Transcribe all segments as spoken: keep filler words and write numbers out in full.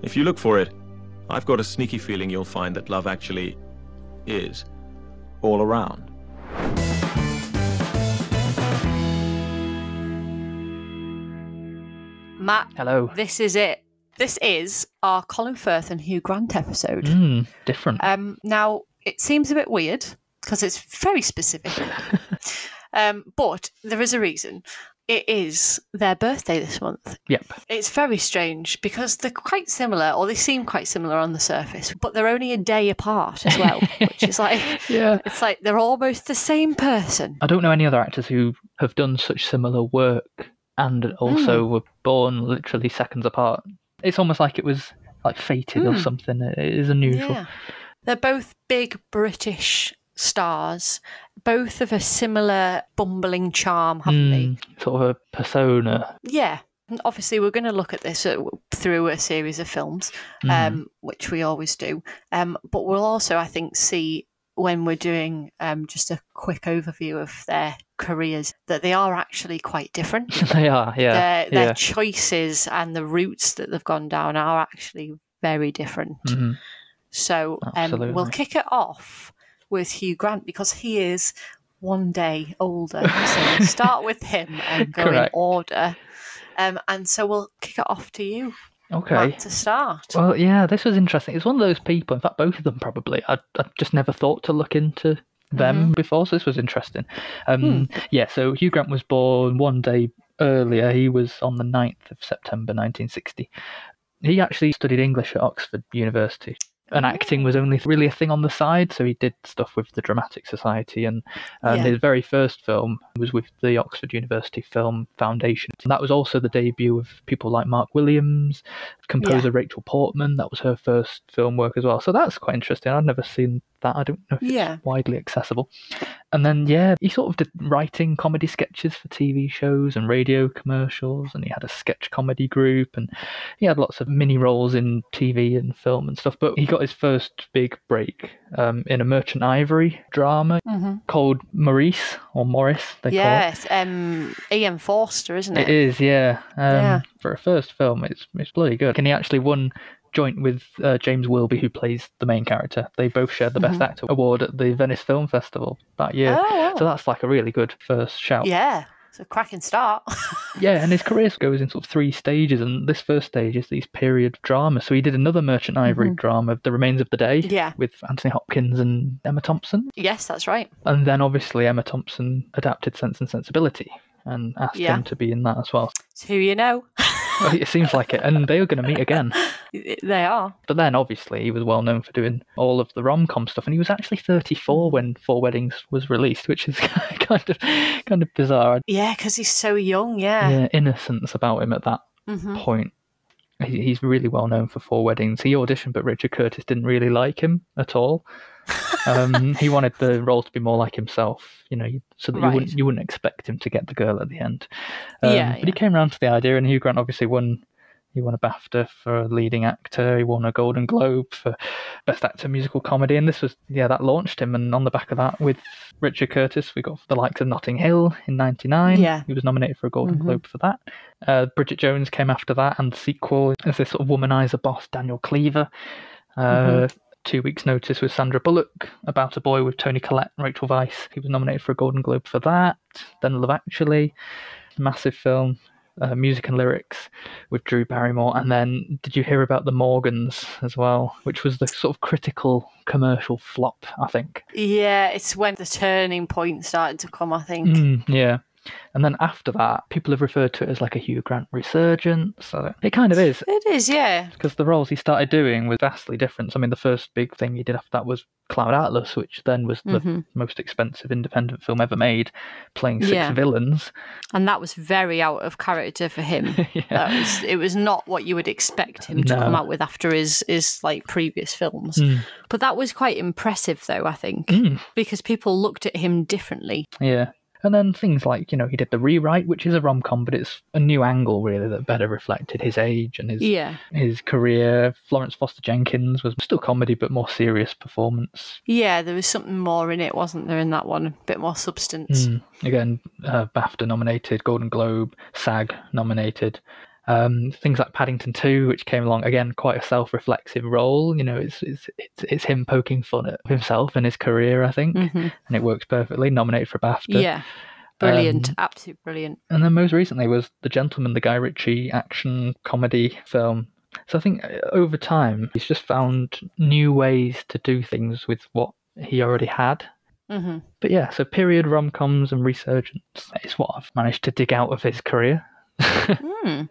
If you look for it, I've got a sneaky feeling you'll find that Love Actually is all around. Matt. Hello. This is it. This is our Colin Firth and Hugh Grant episode. Mm, different. Um, now, it seems a bit weird because it's very specific. um, but there is a reason. It is their birthday this month. Yep. It's very strange because they're quite similar, or they seem quite similar on the surface, but they're only a day apart as well, which is like, yeah. It's like they're almost the same person. I don't know any other actors who have done such similar work and also mm. were born literally seconds apart. It's almost like it was like fated mm. or something. It is unusual. Yeah. They're both big British stars, both of a similar bumbling charm, haven't mm, they? Sort of a persona. Yeah. And obviously, we're going to look at this through a series of films, mm. um, which we always do. Um, but we'll also, I think, see when we're doing um, just a quick overview of their careers that they are actually quite different. They are, yeah. Their, their yeah. choices and the routes that they've gone down are actually very different. Mm-hmm. So um, we'll kick it off with Hugh Grant because he is one day older. So we'll start with him and go Correct. in order. Um, and so we'll kick it off to you. Okay. Right to start. Well, yeah, this was interesting. It's one of those people, in fact, both of them probably, I, I just never thought to look into them mm-hmm. before, so this was interesting. Um, hmm. Yeah, so Hugh Grant was born one day earlier. He was on the ninth of September nineteen sixty. He actually studied English at Oxford University. And acting was only really a thing on the side, so he did stuff with the Dramatic Society. And, and yeah. his very first film was with the Oxford University Film Foundation. And that was also the debut of people like Mark Williams, composer yeah. Rachel Portman. That was her first film work as well. So that's quite interesting. I'd never seen that. I don't know if yeah. it's widely accessible. And then, yeah, he sort of did writing comedy sketches for T V shows and radio commercials. And he had a sketch comedy group. And he had lots of mini roles in T V and film and stuff. But he got his first big break um, in a Merchant Ivory drama mm-hmm. called Maurice, or Maurice, they yes, call it. Yes, um, Ian Forster, isn't it? It is, yeah. Um, yeah. For a first film, it's, it's bloody good. And he actually won joint with uh, James Wilby, who plays the main character. They both shared the Best mm-hmm. Actor award at the Venice Film Festival that year. Oh, wow. So that's like a really good first shout. Yeah. It's a cracking start. Yeah, and his career goes in sort of three stages, and this first stage is these period dramas. So he did another Merchant Ivory mm-hmm. drama, The Remains of the Day, yeah. with Anthony Hopkins and Emma Thompson. Yes, that's right. And then obviously Emma Thompson adapted Sense and Sensibility and asked yeah. him to be in that as well. It's who you know. Well, it seems like it, and they are going to meet again. They are. But then, obviously, he was well known for doing all of the rom-com stuff, and he was actually thirty-four when Four Weddings was released, which is kind of kind of bizarre. Yeah, because he's so young, yeah. Yeah, innocence about him at that mm-hmm. point. He, he's really well known for Four Weddings. He auditioned, but Richard Curtis didn't really like him at all. um, he wanted the role to be more like himself, you know, so that right. you wouldn't you wouldn't expect him to get the girl at the end. Um, yeah, but yeah. he came around to the idea, and Hugh Grant obviously won. He won a BAFTA for leading actor. He won a Golden Globe for best actor musical comedy, and this was yeah that launched him. And on the back of that, with Richard Curtis, we got the likes of Notting Hill in ninety-nine. Yeah, he was nominated for a Golden mm-hmm. Globe for that. Uh, Bridget Jones came after that, and the sequel is this sort of womanizer boss Daniel Cleaver. Uh, mm-hmm. Two Weeks Notice with Sandra Bullock, About a Boy with Toni Collette and Rachel Weisz. He was nominated for a Golden Globe for that. Then Love Actually, massive film, uh, music and lyrics with Drew Barrymore. And then did you hear about The Morgans as well, which was the sort of critical commercial flop, I think. Yeah, it's when the turning point started to come, I think. Mm, yeah. And then after that, people have referred to it as like a Hugh Grant resurgence. So it kind of is. It is, yeah. Because the roles he started doing were vastly different. I mean, the first big thing he did after that was Cloud Atlas, which then was the mm-hmm. most expensive independent film ever made, playing six yeah. villains. And that was very out of character for him. yeah. that was, it was not what you would expect him to no. come out with after his, his like previous films. Mm. But that was quite impressive, though, I think, mm. because people looked at him differently. Yeah. And then things like, you know, he did The Rewrite, which is a rom-com, but it's a new angle, really, that better reflected his age and his yeah. his career. Florence Foster Jenkins was still comedy, but more serious performance. Yeah, there was something more in it, wasn't there, in that one? A bit more substance. Mm. Again, uh, BAFTA nominated, Golden Globe, SAG nominated. Um, things like Paddington two, which came along, again, quite a self-reflexive role. You know, it's it's it's, it's him poking fun at himself and his career, I think, mm-hmm. and it works perfectly. Nominated for BAFTA. Yeah, brilliant, um, absolutely brilliant. And then most recently was The Gentleman, the Guy Ritchie action comedy film. So I think over time, he's just found new ways to do things with what he already had. Mm-hmm. But yeah, so period rom-coms and resurgence is what I've managed to dig out of his career. mm.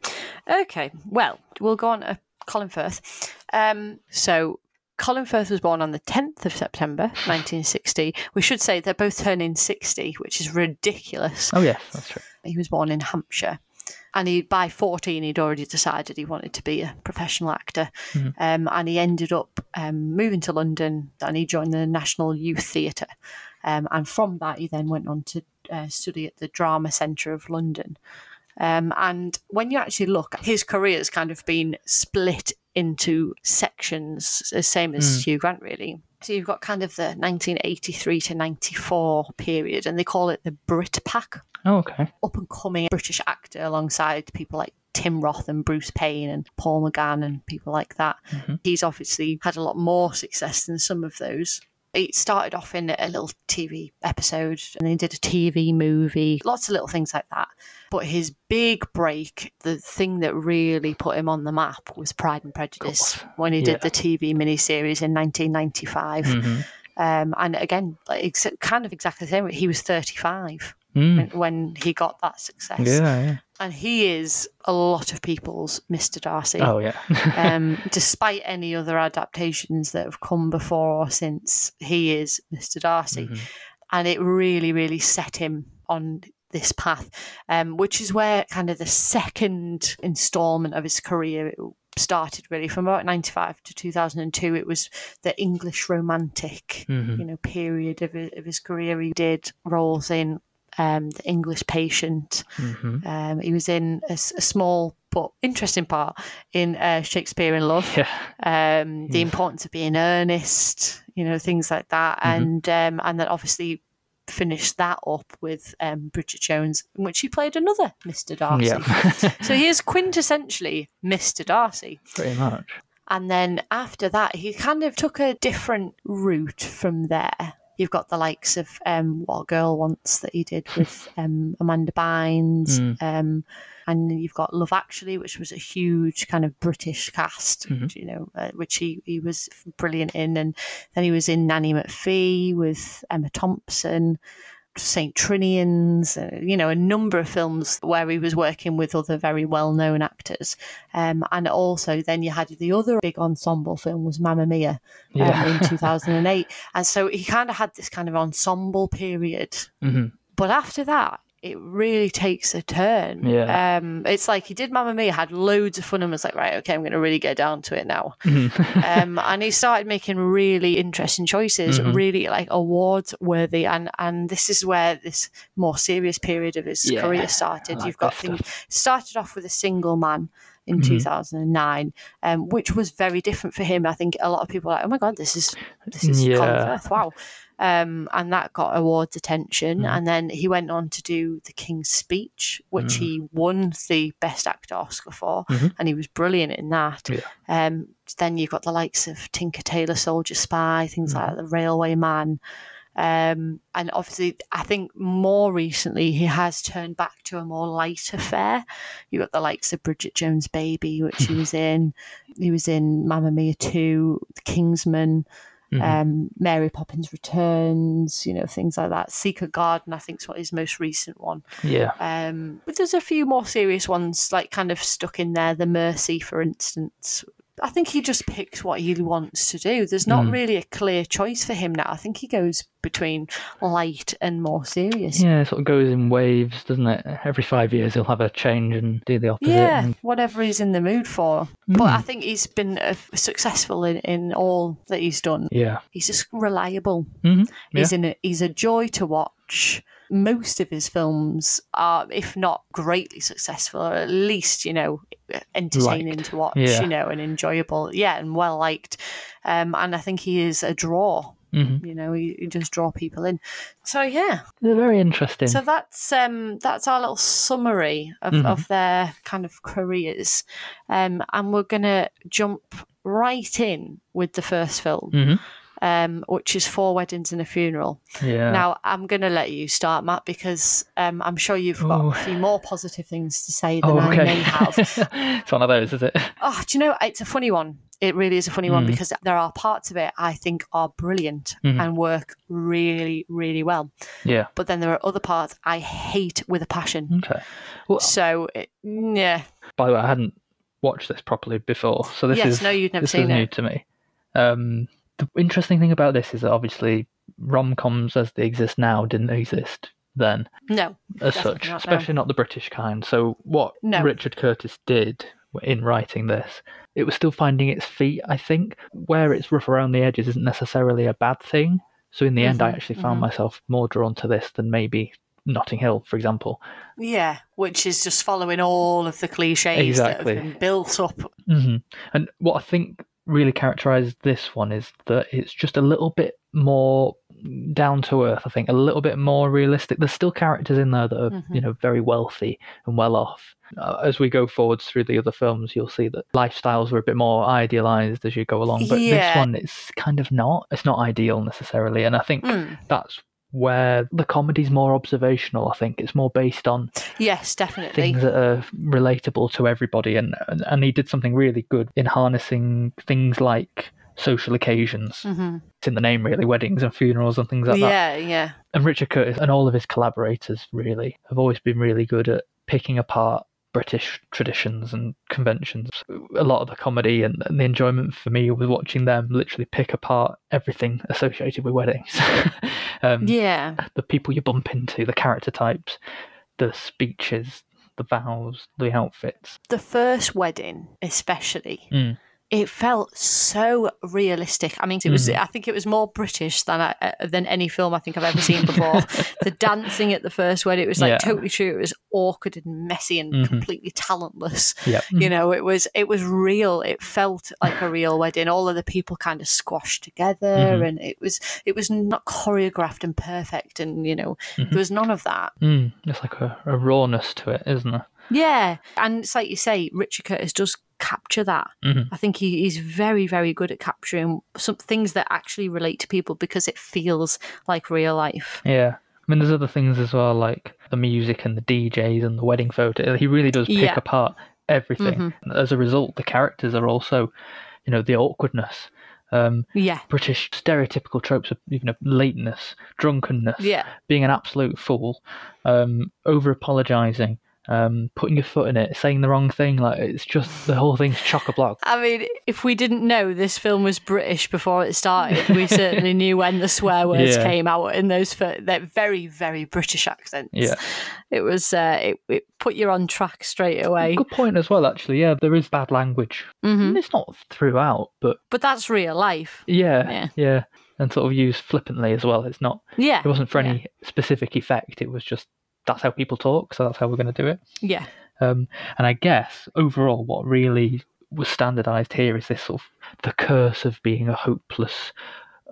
Okay, well, we'll go on to Colin Firth. Um, so Colin Firth was born on the tenth of September, nineteen sixty. We should say they're both turning sixty, which is ridiculous. Oh, yes, that's true. He was born in Hampshire. And he, by fourteen, he'd already decided he wanted to be a professional actor. Mm-hmm. Um, and he ended up um, moving to London, and he joined the National Youth Theatre. Um, and from that, he then went on to uh, study at the Drama Centre of London. Um, and when you actually look, his career has kind of been split into sections, the same as mm. Hugh Grant, really. So you've got kind of the nineteen eighty-three to ninety-four period, and they call it the Brit Pack. Oh, okay. Up-and-coming British actor alongside people like Tim Roth and Bruce Payne and Paul McGann and people like that. Mm-hmm. He's obviously had a lot more success than some of those. It started off in a little T V episode, and they did a T V movie, lots of little things like that. But his big break, the thing that really put him on the map, was Pride and Prejudice, when he yeah. did the T V miniseries in nineteen ninety-five. Mm-hmm. Um, and again, it's kind of exactly the same. He was thirty-five mm. when he got that success. Yeah, yeah. And he is a lot of people's Mister Darcy. Oh, yeah. um, despite any other adaptations that have come before or since, he is Mister Darcy. Mm-hmm. And it really, really set him on this path, um, which is where kind of the second instalment of his career started, really. From about ninety-five to two thousand two, it was the English romantic mm-hmm. you know, period of, of his career. He did roles in Um, the English Patient. Mm-hmm. Um, he was in a, a small but interesting part in uh, Shakespeare in Love. Yeah. Um, the yes. importance of being earnest, you know, things like that. Mm-hmm. And um, and then obviously finished that up with um, Bridget Jones, in which he played another Mister Darcy. Yeah. So he is quintessentially Mister Darcy. Pretty much. And then after that, he kind of took a different route from there. You've got the likes of um, What a Girl Wants that he did with um, Amanda Bynes. Mm. Um, and you've got Love Actually, which was a huge kind of British cast, mm-hmm. you know, uh, which he, he was brilliant in. And then he was in Nanny McPhee with Emma Thompson, Saint Trinian's, uh, you know, a number of films where he was working with other very well-known actors. Um, and also then you had the other big ensemble film was Mamma Mia um, yeah. in two thousand eight. And so he kind of had this kind of ensemble period. Mm-hmm. But after that, it really takes a turn. Yeah. Um, it's like he did Mamma Mia, had loads of fun, and was like, right, okay, I'm going to really get down to it now. Mm-hmm. um, and he started making really interesting choices, mm-hmm. really like awards worthy. And, and this is where this more serious period of his yeah, career started. Like You've got things started off with A Single Man in mm-hmm. two thousand nine, um, which was very different for him. I think a lot of people are like, oh my God, this is, this is yeah. Colin Firth, wow. Um, and that got awards attention. Mm. And then he went on to do The King's Speech, which mm. he won the Best Actor Oscar for, mm-hmm. and he was brilliant in that. Yeah. Um, then you've got the likes of Tinker Tailor Soldier Spy, things mm. like The Railway Man. Um, and obviously, I think more recently, he has turned back to a more lighter fare. You've got the likes of Bridget Jones' Baby, which he was in. He was in Mamma Mia two, The Kingsman. Mm-hmm. Um, Mary Poppins Returns, you know, things like that. Secret Garden, I think, is what his most recent one. Yeah. Um, but there's a few more serious ones, like kind of stuck in there. The Mercy, for instance. I think he just picks what he wants to do. There's not mm. really a clear choice for him now. I think he goes between light and more serious. Yeah, it sort of goes in waves, doesn't it? Every five years he'll have a change and do the opposite. Yeah, and whatever he's in the mood for. Mm. But I think he's been uh, successful in, in all that he's done. Yeah. He's just reliable. Mm-hmm. Yeah. He's, in a, he's a joy to watch. Most of his films are, if not greatly successful, or at least, you know, entertaining liked. to watch, yeah. you know, and enjoyable. Yeah, and well liked. Um, and I think he is a draw Mm-hmm. You know, you, you just draw people in. So yeah, they're very interesting. So that's um that's our little summary of, mm-hmm. of their kind of careers, um and we're gonna jump right in with the first film, mm-hmm. um which is Four Weddings and a Funeral. Yeah. Now I'm gonna let you start, Matt, because um I'm sure you've got Ooh. a few more positive things to say than oh, okay. I may have. It's one of those, is it? Oh, do you know, it's a funny one. It really is a funny one, mm. because there are parts of it I think are brilliant mm. and work really, really well. Yeah. But then there are other parts I hate with a passion. Okay. Well, so, it, yeah. By the way, I hadn't watched this properly before, so this yes, is, no, you'd never this seen is it. new to me. Um, the interesting thing about this is that obviously rom-coms as they exist now didn't exist then. No. As such, not, especially no. not the British kind. So what no. Richard Curtis did in writing this, it was still finding its feet, I think. Where it's rough around the edges isn't necessarily a bad thing. So in the mm-hmm. end, I actually found mm-hmm. myself more drawn to this than maybe Notting Hill, for example. Yeah, which is just following all of the cliches exactly. that have been built up. Mm-hmm. And what I think really characterises this one is that it's just a little bit more down to earth, I think, a little bit more realistic. There's still characters in there that are, mm-hmm. you know, very wealthy and well off. Uh, as we go forwards through the other films, you'll see that lifestyles are a bit more idealised as you go along. But yeah. this one, it's kind of not. It's not ideal necessarily. And I think mm. that's where the comedy's more observational, I think. It's more based on yes, definitely things that are relatable to everybody. And, and, and he did something really good in harnessing things like social occasions. Mm-hmm. It's in the name, really, weddings and funerals and things like yeah, that. Yeah, yeah. And Richard Curtis and all of his collaborators, really, have always been really good at picking apart British traditions and conventions. A lot of the comedy and, and the enjoyment for me was watching them literally pick apart everything associated with weddings. um, yeah. The people you bump into, the character types, the speeches, the vows, the outfits. The first wedding, especially. Mm. It felt so realistic. I mean, it was. Mm. I think it was more British than I, than any film I think I've ever seen before. The dancing at the first wedding, it was like yeah. totally true. It was awkward and messy and mm-hmm. completely talentless. Yep. You know, it was it was real. It felt like a real wedding. All of the people kind of squashed together, mm-hmm. and it was it was not choreographed and perfect. And you know, mm-hmm. there was none of that. Mm. It's like a, a rawness to it, isn't it? Yeah, and it's like you say, Richard Curtis does capture that. Mm-hmm. I think he, he's very, very good at capturing some things that actually relate to people because it feels like real life. Yeah. I mean, there's other things as well, like the music and the D Js and the wedding photo. He really does pick yeah. apart everything. Mm-hmm. As a result, the characters are also, you know, the awkwardness. Um, yeah. British stereotypical tropes of, you know, lateness, drunkenness, yeah. being an absolute fool, um, over-apologising. Um, putting your foot in it, saying the wrong thing, like it's just the whole thing's chock-a-block. I mean, if we didn't know this film was British before it started, we certainly knew when the swear words yeah. came out in those that very, very British accents. Yeah, it was uh, it, it put you on track straight away. Good point as well, actually. Yeah, there is bad language. Mm-hmm. It's not throughout, but but that's real life. Yeah, yeah. yeah. And sort of used flippantly as well. It's not. Yeah, it wasn't for any yeah. specific effect. It was just. That's how people talk, so that's how we're going to do it. Yeah. Um, and I guess, overall, what really was standardised here is this sort of the curse of being a hopeless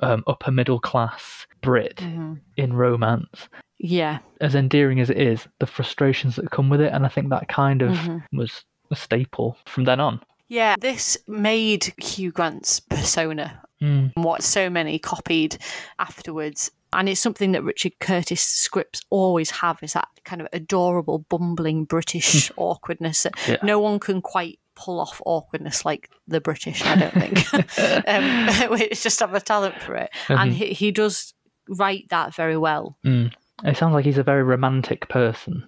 um, upper-middle-class Brit mm-hmm. in romance. Yeah. As endearing as it is, the frustrations that come with it, and I think that kind of mm-hmm. was a staple from then on. Yeah, this made Hugh Grant's persona, mm. what so many copied afterwards. And it's something that Richard Curtis scripts always have, is that kind of adorable, bumbling British awkwardness that yeah. no one can quite pull off awkwardness like the British, I don't think. um, it's just have a talent for it. Mm-hmm. And he, he does write that very well. Mm. It sounds like he's a very romantic person.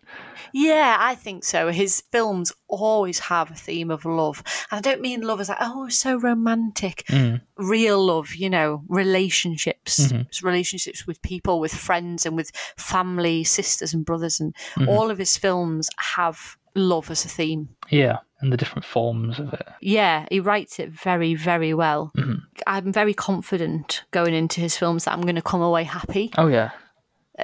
Yeah, I think so. His films always have a theme of love. And I don't mean love as like, oh, so romantic. Mm. Real love, you know, relationships, mm-hmm. relationships with people, with friends and with family, sisters and brothers. And mm-hmm. all of his films have love as a theme. Yeah, and the different forms of it. Yeah, he writes it very, very well. Mm-hmm. I'm very confident going into his films that I'm going to come away happy. Oh, yeah.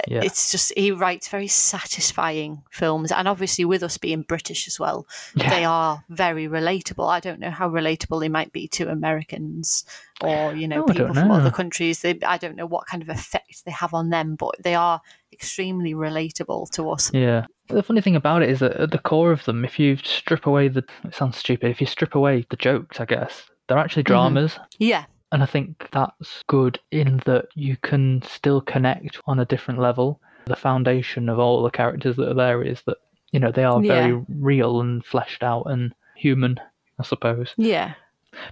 Yeah. It's just, he writes very satisfying films, and obviously with us being British as well, yeah. they are very relatable. I don't know how relatable they might be to Americans or, you know, oh, people from know. other countries. They, I don't know what kind of effect they have on them, but they are extremely relatable to us. Yeah. The funny thing about it is that at the core of them, if you strip away the, it sounds stupid, if you strip away the jokes, I guess, they're actually dramas. Mm-hmm. Yeah. And I think that's good in that you can still connect on a different level. The foundation of all the characters that are there is that, you know, they are very yeah. real and fleshed out and human, I suppose. Yeah.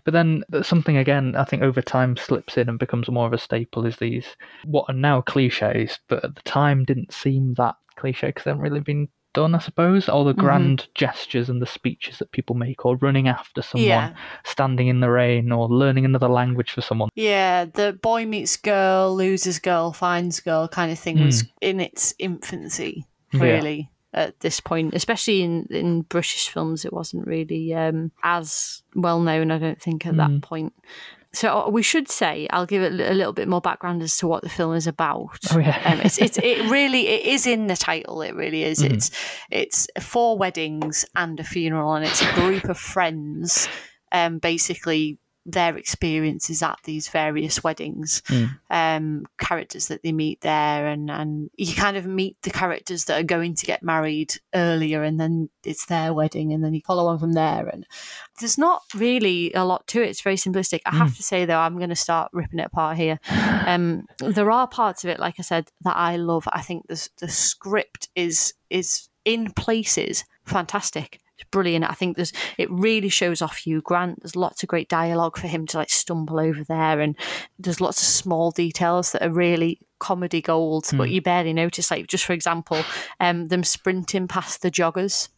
But then something, again, I think over time slips in and becomes more of a staple is these, what are now cliches, but at the time didn't seem that cliche because they haven't really been done, I suppose. All the grand mm-hmm. gestures and the speeches that people make, or running after someone, yeah. standing in the rain, or learning another language for someone. Yeah, the boy meets girl, loses girl, finds girl kind of thing mm. was in its infancy, really, yeah. at this point. Especially in, in British films, it wasn't really um, as well known, I don't think, at mm. that point. So we should say, I'll give it a little bit more background as to what the film is about. Oh, yeah. um, it's, it's, it really it is in the title. It really is. Mm. It's it's four weddings and a funeral, and it's a group of friends, um, basically their experiences at these various weddings, mm. um, characters that they meet there, and and you kind of meet the characters that are going to get married earlier, and then it's their wedding, and then you follow on from there, and there's not really a lot to it. It's very simplistic. I mm. have to say, though, I'm going to start ripping it apart here. Um, there are parts of it, like I said, that I love. I think the the script is is in places fantastic. Brilliant. I think there's it really shows off Hugh Grant. There's lots of great dialogue for him to like stumble over there, and there's lots of small details that are really comedy gold, mm. but you barely notice. Like, just for example, um them sprinting past the joggers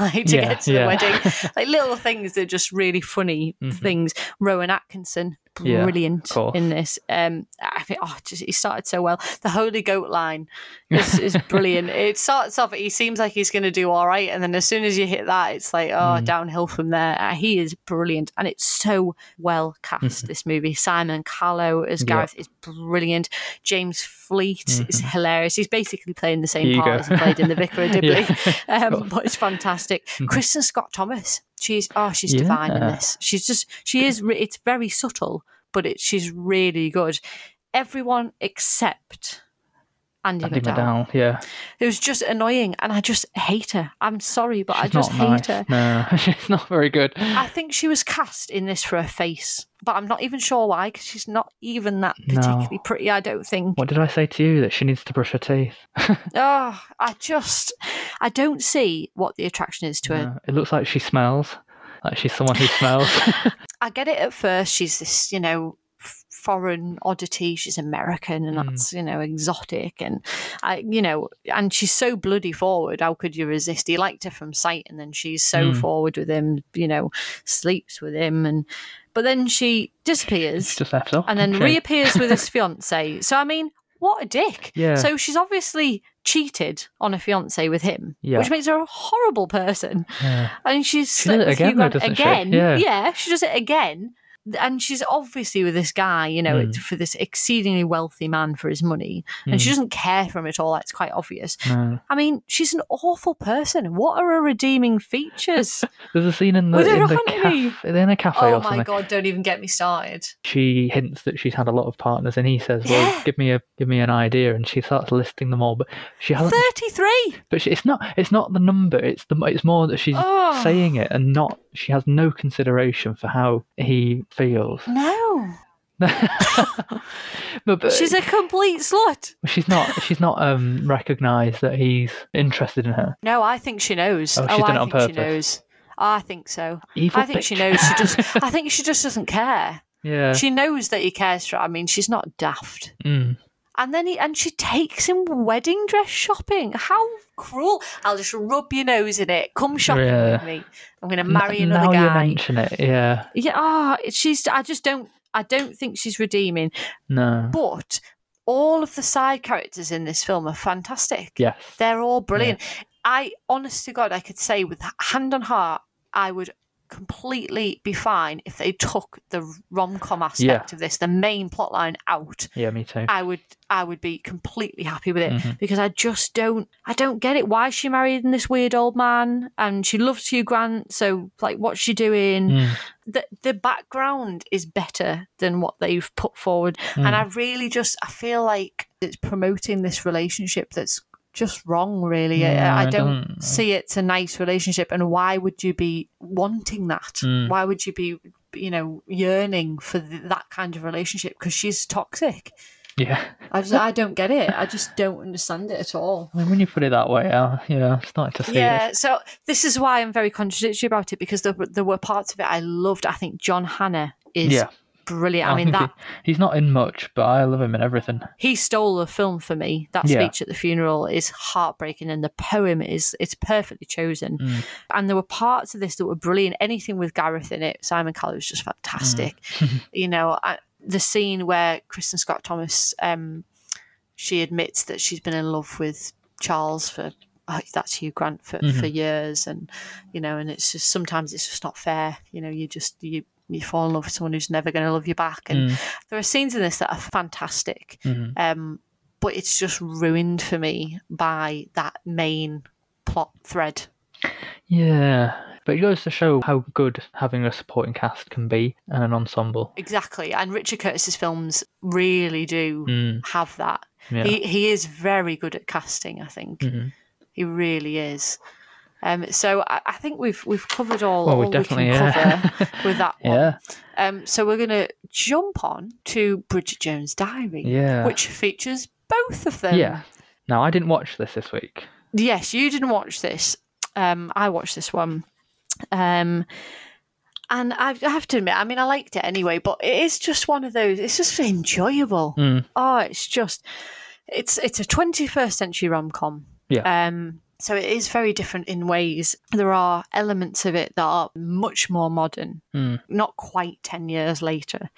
like to yeah, get to yeah. the wedding. Like little things that are just really funny mm-hmm. things. Rowan Atkinson, brilliant yeah, in this. Um, I think oh, just, he started so well. The Holy Goat line is, is brilliant. It starts off, he seems like he's going to do all right, and then as soon as you hit that, it's like, oh, mm. downhill from there. Uh, he is brilliant, and it's so well cast, mm-hmm. this movie. Simon Callow as Gareth yeah. is brilliant. James Fleet mm-hmm. is hilarious. He's basically playing the same Here part as he played in The Vicar of Dibley, yeah, um, but it's fantastic. Mm-hmm. Kristen Scott Thomas. She's oh, she's yeah. divine in this. She's just she is. It's very subtle, but it she's really good. Everyone except Andy, Andy McDowell, McDowell, yeah, it was just annoying, and I just hate her. I'm sorry, but she's I just not hate nice. her. No, she's not very good. I think she was cast in this for her face, but I'm not even sure why, because she's not even that particularly no. pretty. I don't think. What did I say to you, that she needs to brush her teeth? Oh, I just, I don't see what the attraction is to no. her. It looks like she smells, like she's someone who smells. I get it at first. She's this, you know, foreign oddity. She's American, and that's, you know, exotic, and I, you know, and she's so bloody forward. How could you resist? He liked her from sight, and then she's so mm. forward with him, you know, sleeps with him, and but then she disappears, just left off, and then she reappears with his fiance. So I mean, what a dick! Yeah. So she's obviously cheated on a fiance with him, yeah. which makes her a horrible person. Yeah. And she's she slept with Hugh Grant again. She? Yeah. yeah, she does it again. And she's obviously with this guy, you know, mm. for this exceedingly wealthy man for his money. And mm. she doesn't care for him at all. That's quite obvious. No. I mean, she's an awful person. What are her redeeming features? There's a scene in the, in the, caf in a cafe oh or something. Oh, my God, don't even get me started. She hints that she's had a lot of partners, and he says, well, yeah. give me a give me an idea. And she starts listing them all. But she hasn't... thirty-three! But she, it's, not, it's not the number. It's, the, it's more that she's oh. saying it, and not... She has no consideration for how he... feels. No. but, but, she's a complete slut. She's not she's not um recognised that he's interested in her. No, I think she knows. Oh, she's oh, done I it on think purpose. She knows. I think so. Evil I think bitch. She knows she just I think she just doesn't care. Yeah. She knows that he cares for her. I mean, she's not daft. Mm. And then he and she takes him wedding dress shopping. How cruel! I'll just rub your nose in it. Come shopping yeah. with me. I'm going to marry N another now guy. Now you mention it, yeah, yeah. Ah, oh, she's. I just don't. I don't think she's redeeming. No. But all of the side characters in this film are fantastic. Yes, they're all brilliant. Yeah. I, honest to God, I could say with hand on heart, I would completely be fine if they took the rom-com aspect yeah. of this, the main plot line, out. Yeah, me too. I would I would be completely happy with it mm-hmm. because I just don't I don't get it. Why is she married in this weird old man? And she loves Hugh Grant, so like what's she doing? Mm. The the background is better than what they've put forward. Mm. And I really just I feel like it's promoting this relationship that's just wrong, really. Yeah, I, I don't, don't see it's a nice relationship, and why would you be wanting that? Mm. Why would you be, you know, yearning for th that kind of relationship? Because she's toxic. Yeah, I just I don't get it. I just don't understand it at all. I mean, when you put it that way, I, you know, I'm starting to see yeah. This. So this is why I'm very contradictory about it, because there there were parts of it I loved. I think John Hannah is. Yeah. Brilliant. I, I mean that he, he's not in much, but I love him in everything. He stole the film for me. That yeah. speech at the funeral is heartbreaking, and the poem is it's perfectly chosen. Mm. And there were parts of this that were brilliant. Anything with Gareth in it, Simon Cowell was just fantastic. Mm. You know, I, the scene where Kristen Scott Thomas, um, she admits that she's been in love with Charles for. Oh, that's Hugh Grant for mm-hmm. for years, and you know, and it's just sometimes it's just not fair. You know, you just you. You fall in love with someone who's never going to love you back. And mm. there are scenes in this that are fantastic. Mm-hmm. um, but it's just ruined for me by that main plot thread. Yeah. But it goes to show how good having a supporting cast can be and an ensemble. Exactly. And Richard Curtis's films really do mm. have that. Yeah. He, he is very good at casting, I think. Mm-hmm. He really is. Um, so I, I think we've we've covered all, well, we, all definitely, we can yeah. cover with that one. Yeah. Um, so we're going to jump on to Bridget Jones's Diary, yeah. which features both of them. Yeah. Now, I didn't watch this this week. Yes, you didn't watch this. Um, I watched this one. Um, and I have to admit, I mean, I liked it anyway, but it is just one of those, it's just enjoyable. Mm. Oh, it's just, it's, it's a twenty-first century rom-com. Yeah. Um, So it is very different in ways. There are elements of it that are much more modern, mm. not quite ten years later.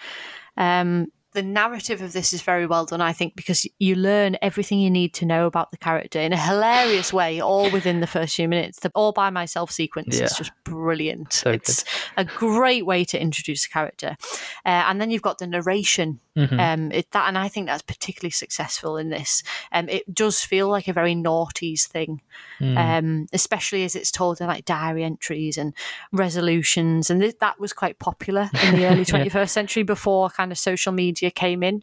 Um, the narrative of this is very well done, I think, because you learn everything you need to know about the character in a hilarious way, all within the first few minutes. The all by myself sequence yeah. is just brilliant. So it's good. A great way to introduce a character. Uh, and then you've got the narration. Mm-hmm. um, it, that, and I think that's particularly successful in this. Um, it does feel like a very noughties thing, mm. um, especially as it's told in like diary entries and resolutions. And th that was quite popular in the early twenty-first yeah. century before kind of social media came in.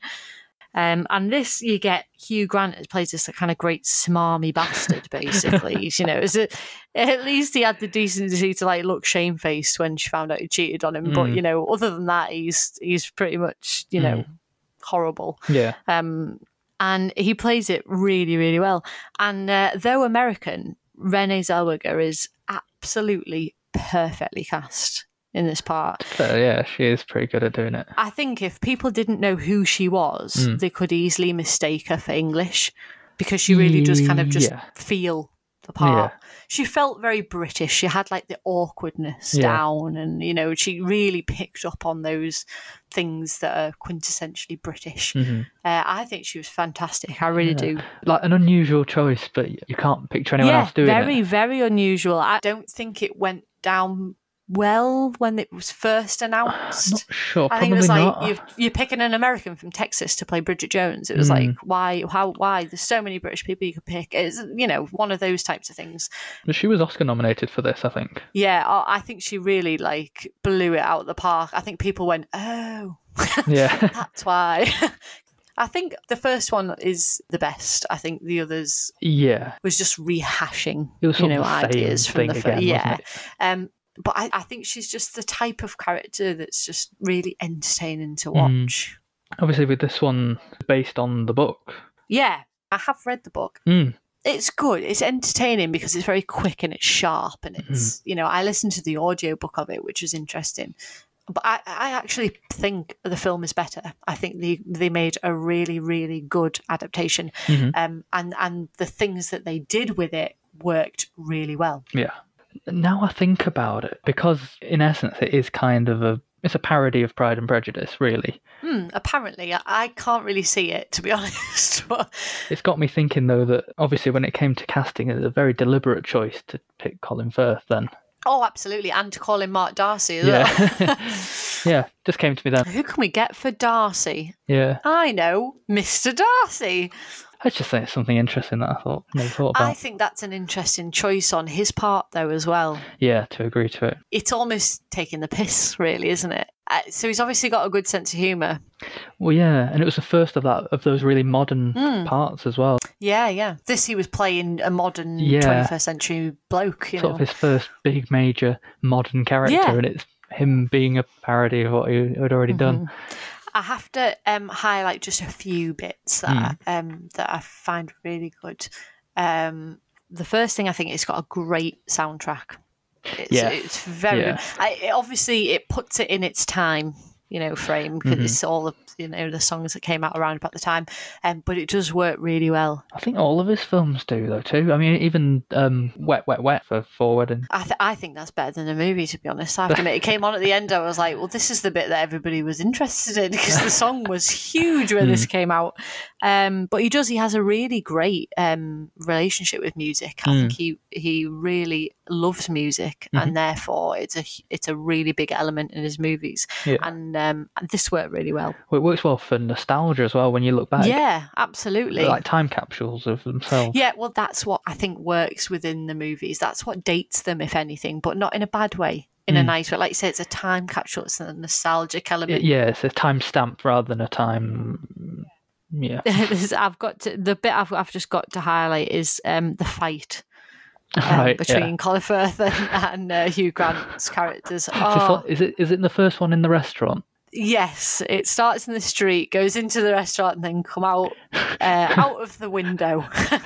Um, and this, you get Hugh Grant who plays this kind of great smarmy bastard, basically. You know, is it, at least he had the decency to like look shamefaced when she found out he cheated on him. Mm. But you know, other than that, he's he's pretty much you know mm. horrible. Yeah. Um, and he plays it really, really well. And uh, though American, Renee Zellweger is absolutely perfectly cast in this part. So, yeah, she is pretty good at doing it. I think if people didn't know who she was, mm. they could easily mistake her for English, because she really does kind of just yeah. feel the part. Yeah. She felt very British. She had like the awkwardness yeah. down, and you know, she really picked up on those things that are quintessentially British. Mm-hmm. uh, I think she was fantastic. I really yeah. do. Like an unusual choice, but you can't picture anyone yeah, else doing very, it. Very, very unusual. I don't think it went down well when it was first announced. Not sure. I think it was like you've, you're picking an American from Texas to play Bridget Jones. It was mm. like, why how why there's so many British people you could pick. It's, you know, one of those types of things. She was Oscar nominated for this, I think. Yeah, I think she really like blew it out of the park. I think people went, oh yeah that's why. I think the first one is the best. I think the others yeah was just rehashing it was you know ideas from the first. Yeah um But I, I think she's just the type of character that's just really entertaining to watch. Mm. Obviously, with this one, based on the book. Yeah, I have read the book. Mm. It's good. It's entertaining because it's very quick and it's sharp. And it's, mm. you know, I listened to the audiobook of it, which was interesting. But I, I actually think the film is better. I think they, they made a really, really good adaptation. Mm-hmm. um, and, and the things that they did with it worked really well. Yeah. Now I think about it, because in essence it is kind of a it's a parody of Pride and Prejudice, really. Mm, apparently. I can't really see it, to be honest. But it's got me thinking, though, that obviously when it came to casting, it was a very deliberate choice to pick Colin Firth then. Oh, absolutely. And to call him Mark Darcy as yeah. well. Yeah, just came to me then. Who can we get for Darcy? Yeah. I know, Mister Darcy. I just think it's something interesting that I thought never thought about. I think that's an interesting choice on his part, though, as well. Yeah, to agree to it. It's almost taking the piss, really, isn't it? Uh, so he's obviously got a good sense of humour. Well, yeah, and it was the first of that of those really modern mm. parts as well. Yeah, yeah. This he was playing a modern yeah. twenty-first century bloke. You sort know. of his first big major modern character, yeah. and it's him being a parody of what he had already mm-hmm. done. I have to um, highlight just a few bits that, mm. um, that I find really good. Um, the first thing, I think it's got a great soundtrack. It's, yeah. it's very yeah. good. I, it, obviously, it puts it in its time, you know, frame, because mm-hmm. it's all the, you know, the songs that came out around about the time. Um, but it does work really well. I think all of his films do, though, too. I mean, even um, Wet, Wet, Wet for Four Weddings. I, th I think that's better than a movie, to be honest. I have to admit, it came on at the end. I was like, well, this is the bit that everybody was interested in, because the song was huge when mm. this came out. Um, but he does, he has a really great um, relationship with music. I mm. think he, he really loves music, mm-hmm. and therefore it's a, it's a really big element in his movies. Yeah. And, um, and this worked really well. Well, it works well for nostalgia as well when you look back. Yeah, absolutely. They're like time capsules of themselves. Yeah, well, that's what I think works within the movies. That's what dates them, if anything, but not in a bad way. In mm. a nice way. Like you say, it's a time capsule. It's a nostalgic element. Yeah, it's a time stamp rather than a time... Yeah. I've got to, the bit I've, I've just got to highlight is um, the fight. Um, right, between yeah. Colin Firth and, and uh, Hugh Grant's characters. Oh. Is it is it in the first one in the restaurant? Yes, it starts in the street, goes into the restaurant, and then come out uh, out of the window. So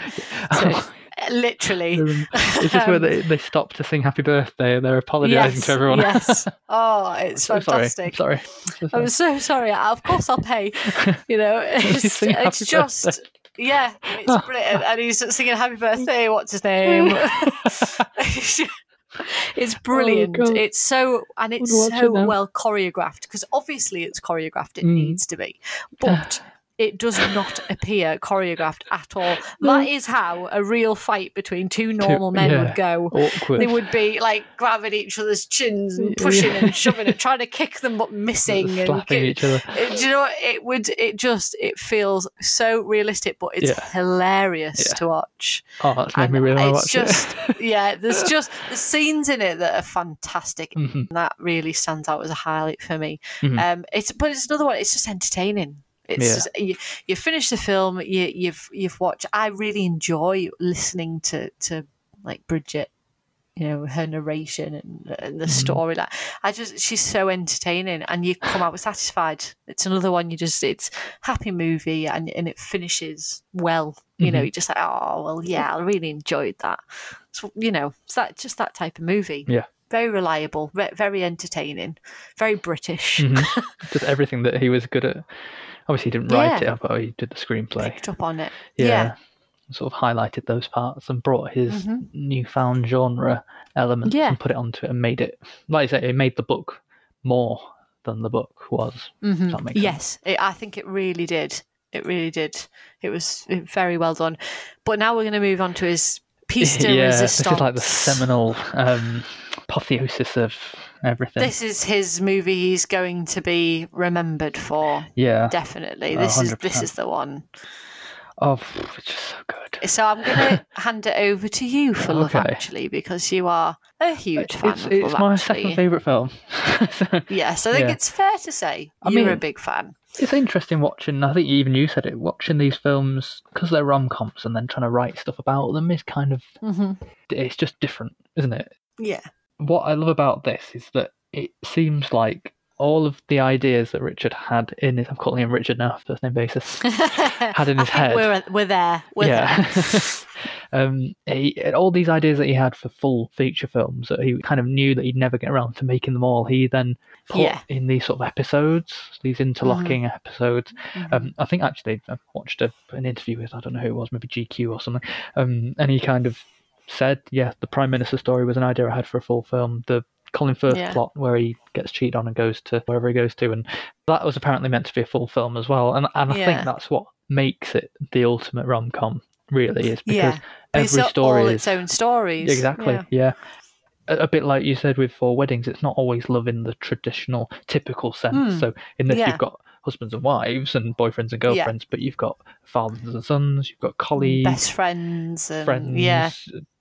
oh. Literally, um, is this where they, they stop to sing "Happy Birthday" and they're apologising yes, to everyone? Yes. Oh, it's I'm fantastic. So sorry. I'm sorry. I'm so sorry. Of course, I'll pay. You know, it's, you it's just. Birthday? Yeah, it's brilliant. And he's singing Happy Birthday, what's his name? It's brilliant. Oh, it's so, and it's so it well choreographed, because obviously it's choreographed, it mm. needs to be. But it does not appear choreographed at all. That is how a real fight between two normal two, men yeah, would go. Awkward. They would be like grabbing each other's chins and pushing yeah. and shoving and trying to kick them but missing. And slapping and, each other. It, do you know what? It would, it just, it feels so realistic, but it's yeah. hilarious yeah. to watch. Oh, that's made and me really it's watch just, it. Yeah, there's just the scenes in it that are fantastic. Mm -hmm. That really stands out as a highlight for me. Mm -hmm. um, it's But it's another one, it's just entertaining. It's yeah. just, you, you finish the film, you, you've you've watched. I really enjoy listening to to like Bridget, you know, her narration and, and the story. Like, I just, she's so entertaining, and you come out satisfied. It's another one you just, it's happy movie, and and it finishes well. You mm-hmm. know, you're just like, oh well, yeah, I really enjoyed that. So, you know, it's that just that type of movie. Yeah. Very reliable, very entertaining, very British. Mm-hmm. Just everything that he was good at. Obviously, he didn't write yeah. it, but he did the screenplay. Picked up on it. Yeah. yeah. Sort of highlighted those parts and brought his mm-hmm. newfound genre elements yeah. and put it onto it and made it, like I say, it made the book more than the book was. Mm-hmm. If that makes yes, sense. It, I think it really did. It really did. It was very well done. But now we're going to move on to his piece de yeah, resistance. This is like the seminal um, apotheosis of... everything. This is his movie he's going to be remembered for. Yeah. Definitely. This one hundred percent. is this is the one. Oh, it's just so good. So I'm going to hand it over to you for okay. Love Actually, because you are a huge fan it's, of Love Actually. It's my second favourite film. So, yes, I think yeah. it's fair to say I you're mean, a big fan. It's interesting watching, I think even you said it, watching these films, because they're rom-coms and then trying to write stuff about them is kind of, mm-hmm. it's just different, isn't it? Yeah. What I love about this is that it seems like all of the ideas that Richard had in his... I'm calling him Richard now, first name basis. Had in his head. We're, we're there. We're yeah. there. um, he, all these ideas that he had for full feature films that he kind of knew that he'd never get around to making them all, he then put yeah. in these sort of episodes, these interlocking mm-hmm. episodes. Mm-hmm. um, I think actually I watched a, an interview with, I don't know who it was, maybe G Q or something, um, and he kind of said, yeah, the Prime Minister's story was an idea I had for a full film. The Colin Firth yeah. plot where he gets cheated on and goes to wherever he goes to, and that was apparently meant to be a full film as well. And and I yeah. think that's what makes it the ultimate rom com, really, is because yeah. every it's story all is its own stories. Exactly. Yeah. yeah. a bit like you said with Four Weddings, it's not always love in the traditional, typical sense. Mm. So in this, yeah. you've got husbands and wives and boyfriends and girlfriends, yeah. but you've got fathers and sons, you've got colleagues, best friends, and, friends, yeah.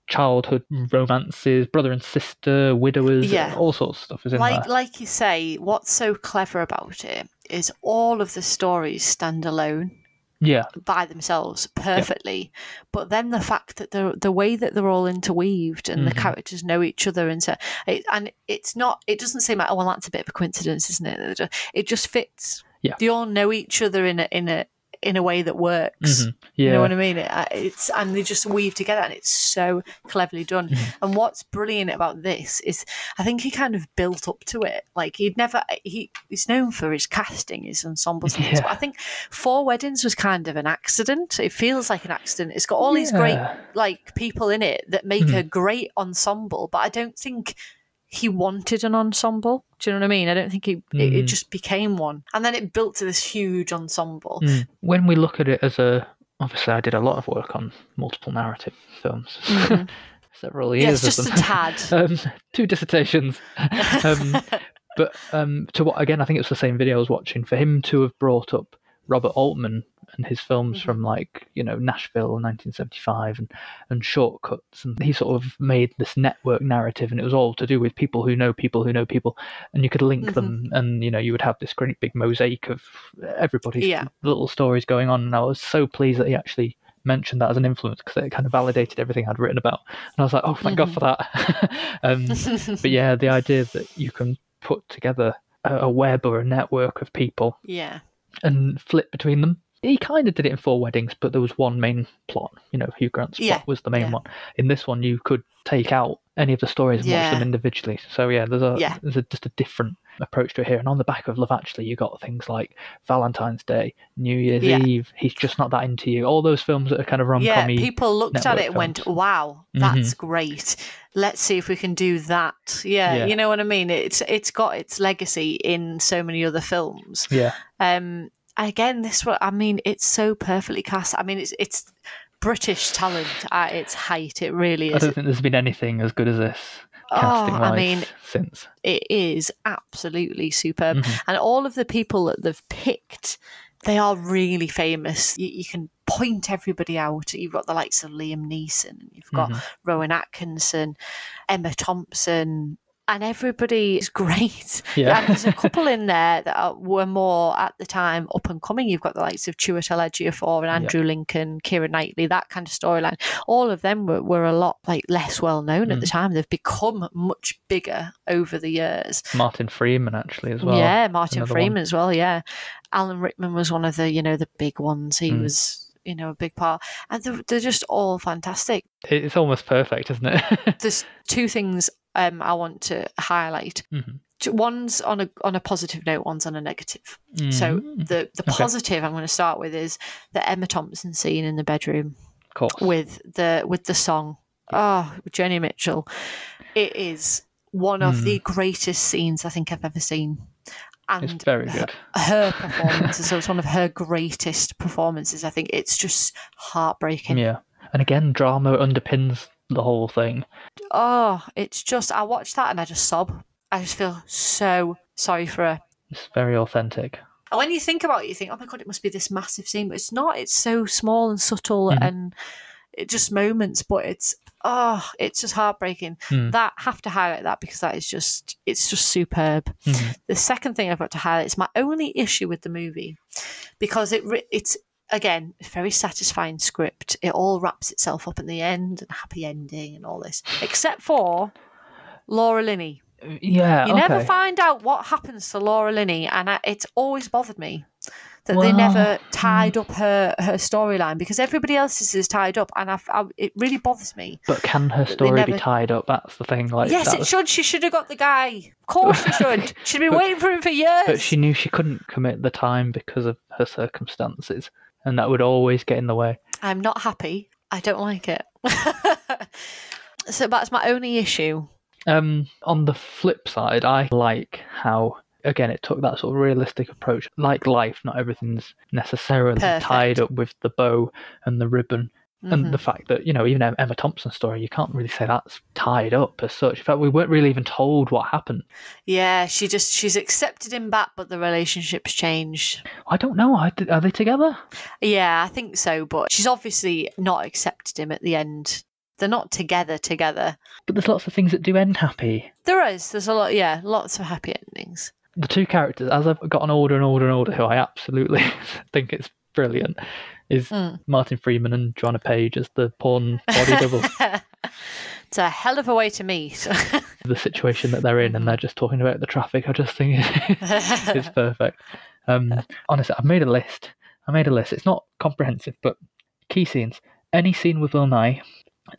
childhood romances, brother and sister, widowers, yeah. and all sorts of stuff is in like, there. Like you say, what's so clever about it is all of the stories stand alone. Yeah, by themselves perfectly, yeah. but then the fact that the the way that they're all interweaved and mm-hmm. the characters know each other and so it, and it's not it doesn't seem like, oh well, that's a bit of a coincidence, isn't it? It just fits. Yeah, they all know each other in a in a in a way that works. Mm-hmm. Yeah, you know what I mean? It, it's and they just weave together, and it's so cleverly done. Mm-hmm. And what's brilliant about this is, I think he kind of built up to it. Like he'd never he he's known for his casting, his ensembles. Yeah. But I think Four Weddings was kind of an accident. It feels like an accident. It's got all yeah. these great like people in it that make mm-hmm. a great ensemble, but I don't think he wanted an ensemble. Do you know what I mean? I don't think he, mm. it, it just became one. And then it built to this huge ensemble. Mm. When we look at it as a... Obviously, I did a lot of work on multiple narrative films. Mm-hmm. Several years yeah, of them. It's just a tad. um, two dissertations. um, but um, to what again, I think it's the same video I was watching. For him to have brought up Robert Altman and his films mm-hmm. from like, you know, Nashville in nineteen seventy-five and, and Shortcuts. And he sort of made this network narrative, and it was all to do with people who know people who know people. And you could link mm-hmm. them, and, you know, you would have this great big mosaic of everybody's yeah. little stories going on. And I was so pleased that he actually mentioned that as an influence, because it kind of validated everything I'd written about. And I was like, oh, thank mm-hmm. God for that. um, but yeah, the idea that you can put together a, a web or a network of people. Yeah. And flip between them. He kind of did it in Four Weddings, but there was one main plot. You know, Hugh Grant's yeah, plot was the main yeah. one. In this one, you could take out any of the stories and yeah. watch them individually. So yeah, there's a yeah. there's a, just a different approach to it here. And on the back of Love Actually, you got things like Valentine's Day, New Year's yeah. Eve, He's Just Not That Into You, all those films that are kind of rom-com-y. Yeah, people looked at it and went, wow, that's mm-hmm. great. Let's see if we can do that. Yeah, yeah, you know what I mean? It's It's got its legacy in so many other films. Yeah. Um. Again, this one, I mean, it's so perfectly cast. I mean, it's it's British talent at its height. It really is. I don't think there's been anything as good as this casting wise. Oh, I mean, since it is absolutely superb, mm-hmm. and all of the people that they've picked, they are really famous. You, you can point everybody out. You've got the likes of Liam Neeson, you've got mm-hmm. Rowan Atkinson, Emma Thompson. And everybody is great. Yeah. And there's a couple in there that are, were more at the time up and coming. You've got the likes of Chiwetel Ejiofor and Andrew yeah. Lincoln, Keira Knightley, that kind of storyline. All of them were, were a lot like less well known mm. at the time. They've become much bigger over the years. Martin Freeman actually as well. Yeah, Martin Freeman one. as well. Yeah, Alan Rickman was one of the you know the big ones. He mm. was. you know, a big part. And they're, they're just all fantastic. It's almost perfect, isn't it? There's two things um, I want to highlight. Mm-hmm. One's on a on a positive note, one's on a negative. Mm-hmm. So the, the positive okay. I'm going to start with is the Emma Thompson scene in the bedroom of course. with the with the song. Oh, Joni Mitchell. It is one of mm. the greatest scenes I think I've ever seen. And it's very good. Her, her performances, so it's one of her greatest performances. I think it's just heartbreaking. Yeah, and again, drama underpins the whole thing. Oh, it's just, I watched that and I just sob. I just feel so sorry for her. It's very authentic. And when you think about it, you think, oh my God, it must be this massive scene, but it's not. It's so small and subtle mm-hmm. and it just moments, but it's, oh, it's just heartbreaking. Mm. That have to highlight that because that is just, it's just superb. Mm-hmm. The second thing I've got to highlight is my only issue with the movie, because it it's again a very satisfying script. It all wraps itself up in the end and happy ending and all this, except for Laura Linney. Yeah, you okay. never find out what happens to Laura Linney, and I, it's always bothered me that well, they never tied up her, her storyline, because everybody else's is tied up, and I, I, it really bothers me. But can her story never... be tied up? That's the thing. Like, yes, it was... should. She should have got the guy. Of course she should. She'd been but, waiting for him for years. But she knew she couldn't commit the time because of her circumstances, and that would always get in the way. I'm not happy. I don't like it. So that's my only issue. Um, on the flip side, I like how... Again, it took that sort of realistic approach. Like life, not everything's necessarily Perfect. tied up with the bow and the ribbon Mm-hmm. And the fact that, you know, even Emma Thompson's story, you can't really say that's tied up as such. In fact, we weren't really even told what happened. Yeah, she just, she's accepted him back, but the relationship's changed. I don't know. Are they together? Yeah, I think so. But she's obviously not accepted him at the end. They're not together together. But there's lots of things that do end happy. There is. There's a lot, yeah, lots of happy endings. The two characters, as I've gotten older and older and older, who I absolutely think it's brilliant, is mm. Martin Freeman and Joanna Page as the porn body double. It's a hell of a way to meet. The situation that they're in, and they're just talking about the traffic, I just think it's perfect. Um, honestly, I've made a list. I made a list. It's not comprehensive, but key scenes. Any scene with Will Nye,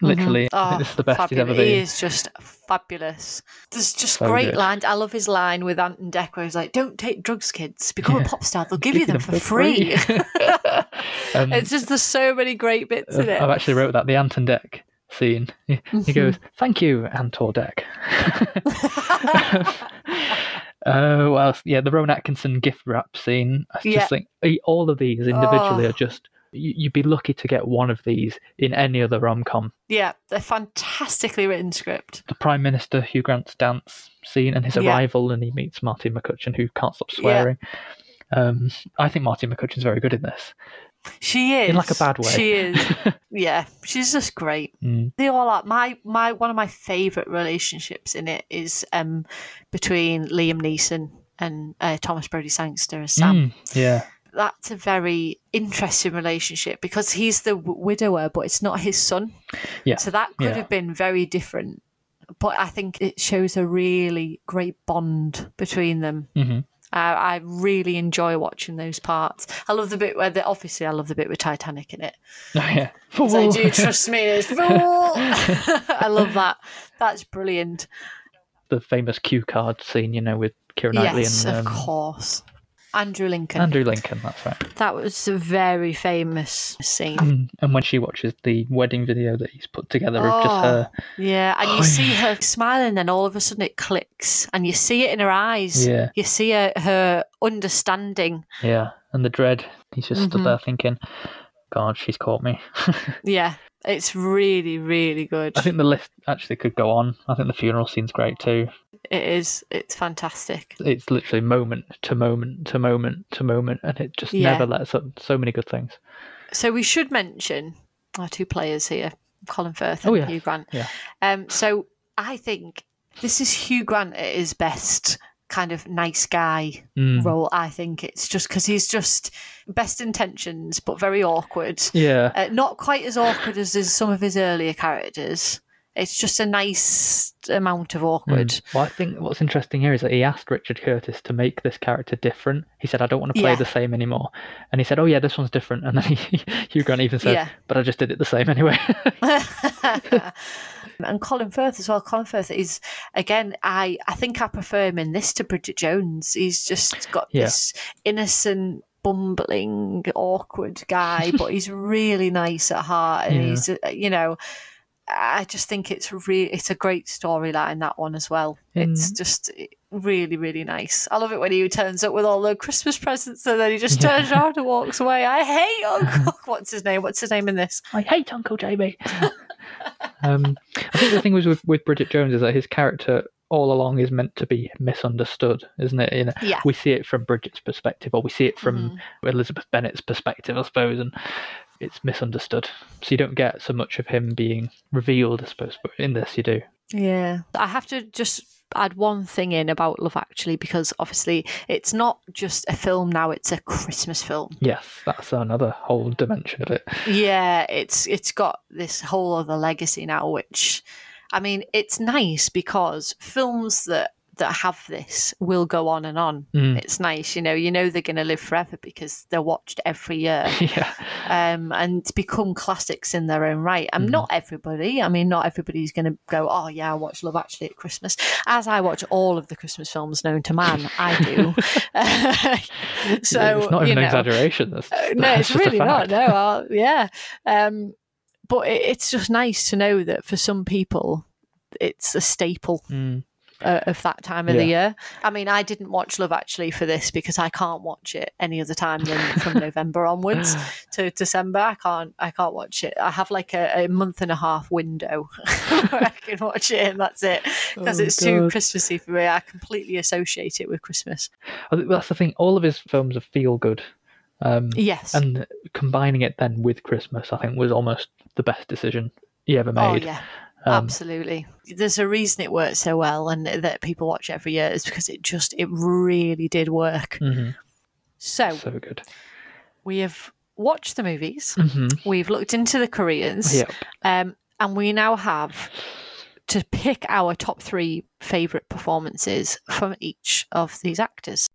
literally, mm-hmm. oh, I think this is the best fabulous. He's ever been. He is just fabulous. There's just so great good. lines. I love his line with Anton Decker. He's like, "Don't take drugs, kids. Become yeah. a pop star. They'll give, give you them, them for free." free. um, it's just, there's so many great bits uh, in it. I've actually wrote that, the Anton Deck scene. He, mm-hmm. he goes, "Thank you, Anton Deck." Oh, uh, well, yeah, the Rowan Atkinson gift wrap scene. I yeah. just think all of these individually oh. are just. You'd be lucky to get one of these in any other rom-com. Yeah, a fantastically written script. The Prime Minister, Hugh Grant's dance scene and his arrival, yeah. and he meets Martin McCutcheon, who can't stop swearing. Yeah. Um, I think Martin McCutcheon's very good in this. She is. In like a bad way. She is. Yeah, she's just great. Mm. They all are. My, my, one of my favourite relationships in it is um, between Liam Neeson and uh, Thomas Brodie Sangster as Sam. Mm, yeah. That's a very interesting relationship because he's the widower, but it's not his son. Yeah. So that could yeah. have been very different. But I think it shows a really great bond between them. Mm-hmm. uh, I really enjoy watching those parts. I love the bit where, the, obviously, I love the bit with Titanic in it. Oh, yeah. So do you trust me? It's I love that. That's brilliant. The famous cue card scene, you know, with Keira Knightley. Yes, and, um... of course. Andrew Lincoln. Andrew Lincoln, that's right. That was a very famous scene. And, and when she watches the wedding video that he's put together oh, of just her. Yeah, and you oh, see yeah. her smiling, then all of a sudden it clicks and you see it in her eyes. Yeah. You see her, her understanding. Yeah, and the dread. He's just mm-hmm. stood there thinking, God, she's caught me. Yeah, it's really, really good. I think the list actually could go on. I think the funeral scene's great too. It is. It's fantastic. It's literally moment to moment to moment to moment, and it just yeah. never lets up. So many good things. So we should mention our two players here, Colin Firth and oh, yeah. Hugh Grant. Yeah. Um. So I think this is Hugh Grant at his best. Kind of nice guy mm. role. I think it's just because he's just best intentions but very awkward. Yeah, uh, not quite as awkward as is some of his earlier characters. It's just a nice amount of awkward. Mm. Well, I think what's interesting here is that he asked Richard Curtis to make this character different. He said, "I don't want to play yeah. the same anymore," and he said, "Oh yeah, this one's different." And then he, Hugh Grant even said, yeah. "But I just did it the same anyway." And Colin Firth as well. Colin Firth is, again, I, I think I prefer him in this to Bridget Jones. He's just got yeah. this innocent, bumbling, awkward guy, but he's really nice at heart. And yeah. he's, you know, I just think it's re- it's a great storyline, that one as well. Mm. It's just really, really nice. I love it when he turns up with all the Christmas presents and then he just turns yeah. around and walks away. I hate Uncle... What's his name? What's his name in this? I hate Uncle Jamie. Um, I think the thing was with, with Bridget Jones is that his character all along is meant to be misunderstood, isn't it? You know, yeah. we see it from Bridget's perspective, or we see it from mm. Elizabeth Bennet's perspective, I suppose, and it's misunderstood. So you don't get so much of him being revealed, I suppose, but in this you do. Yeah. I have to just add one thing in about Love Actually, because obviously it's not just a film now, it's a Christmas film. Yes, that's another whole dimension of it. Yeah, it's it's got this whole other legacy now, which, I mean, it's nice because films that that have this will go on and on. Mm. It's nice, you know, you know they're going to live forever because they're watched every year. Yeah. Um, and become classics in their own right. And mm. not everybody, I mean, not everybody's going to go, oh yeah, I watch Love Actually at Christmas. As I watch all of the Christmas films known to man, I do. So it's not even you know, an exaggeration. That's, that's no, it's really not. No, I'll, yeah. Um, but it, it's just nice to know that for some people, it's a staple. Mm. uh, of that time of yeah. the year. I mean, I didn't watch Love Actually for this because I can't watch it any other time than from November onwards to December. I can't I can't watch it. I have like a, a month and a half window where I can watch it, and that's it, because oh, it's God. too Christmassy for me. I completely associate it with Christmas. I think that's the thing. All of his films are feel good. Um, yes. And combining it then with Christmas, I think, was almost the best decision he ever made. Oh, yeah. Um, Absolutely. There's a reason it works so well and that people watch every year, is because it just, it really did work. Mm-hmm. So, so good. We have watched the movies. Mm-hmm. We've looked into the careers. Yep. Um, and we now have to pick our top three favourite performances from each of these actors.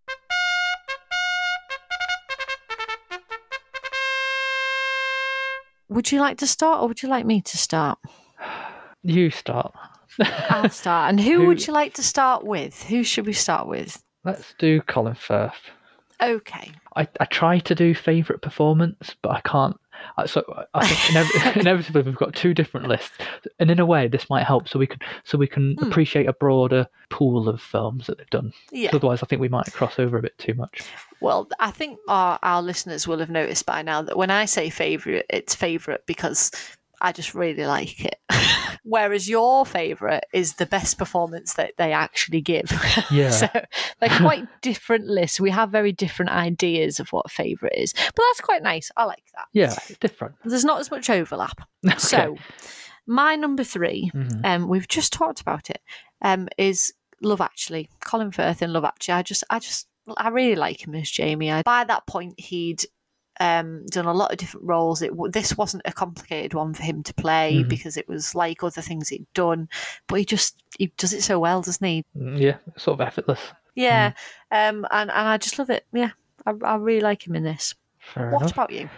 Would you like to start, or would you like me to start? You start. I'll start. And who, who would you like to start with? Who should we start with? Let's do Colin Firth. Okay. I, I try to do favourite performance, but I can't. So I think inev- inevitably we've got two different lists, and in a way this might help, so we can so we can mm. appreciate a broader pool of films that they've done. Yeah. Otherwise, I think we might cross over a bit too much. Well, I think our our listeners will have noticed by now that when I say favourite, it's favourite because I just really like it. Whereas your favourite is the best performance that they actually give. Yeah. So they're quite different lists. We have very different ideas of what favourite is. But that's quite nice. I like that. Yeah, it's different. There's not as much overlap. Okay. So my number three, mm-hmm. um, we've just talked about it, um, is Love Actually. Colin Firth in Love Actually. I just, I just, I really like him as Jamie. I, by that point, he'd Um, done a lot of different roles. It this wasn't a complicated one for him to play mm-hmm. because it was like other things he'd done, but he just he does it so well, doesn't he? Yeah, sort of effortless. Yeah, mm. um, and and I just love it. Yeah, I, I really like him in this. Fair what enough. About you?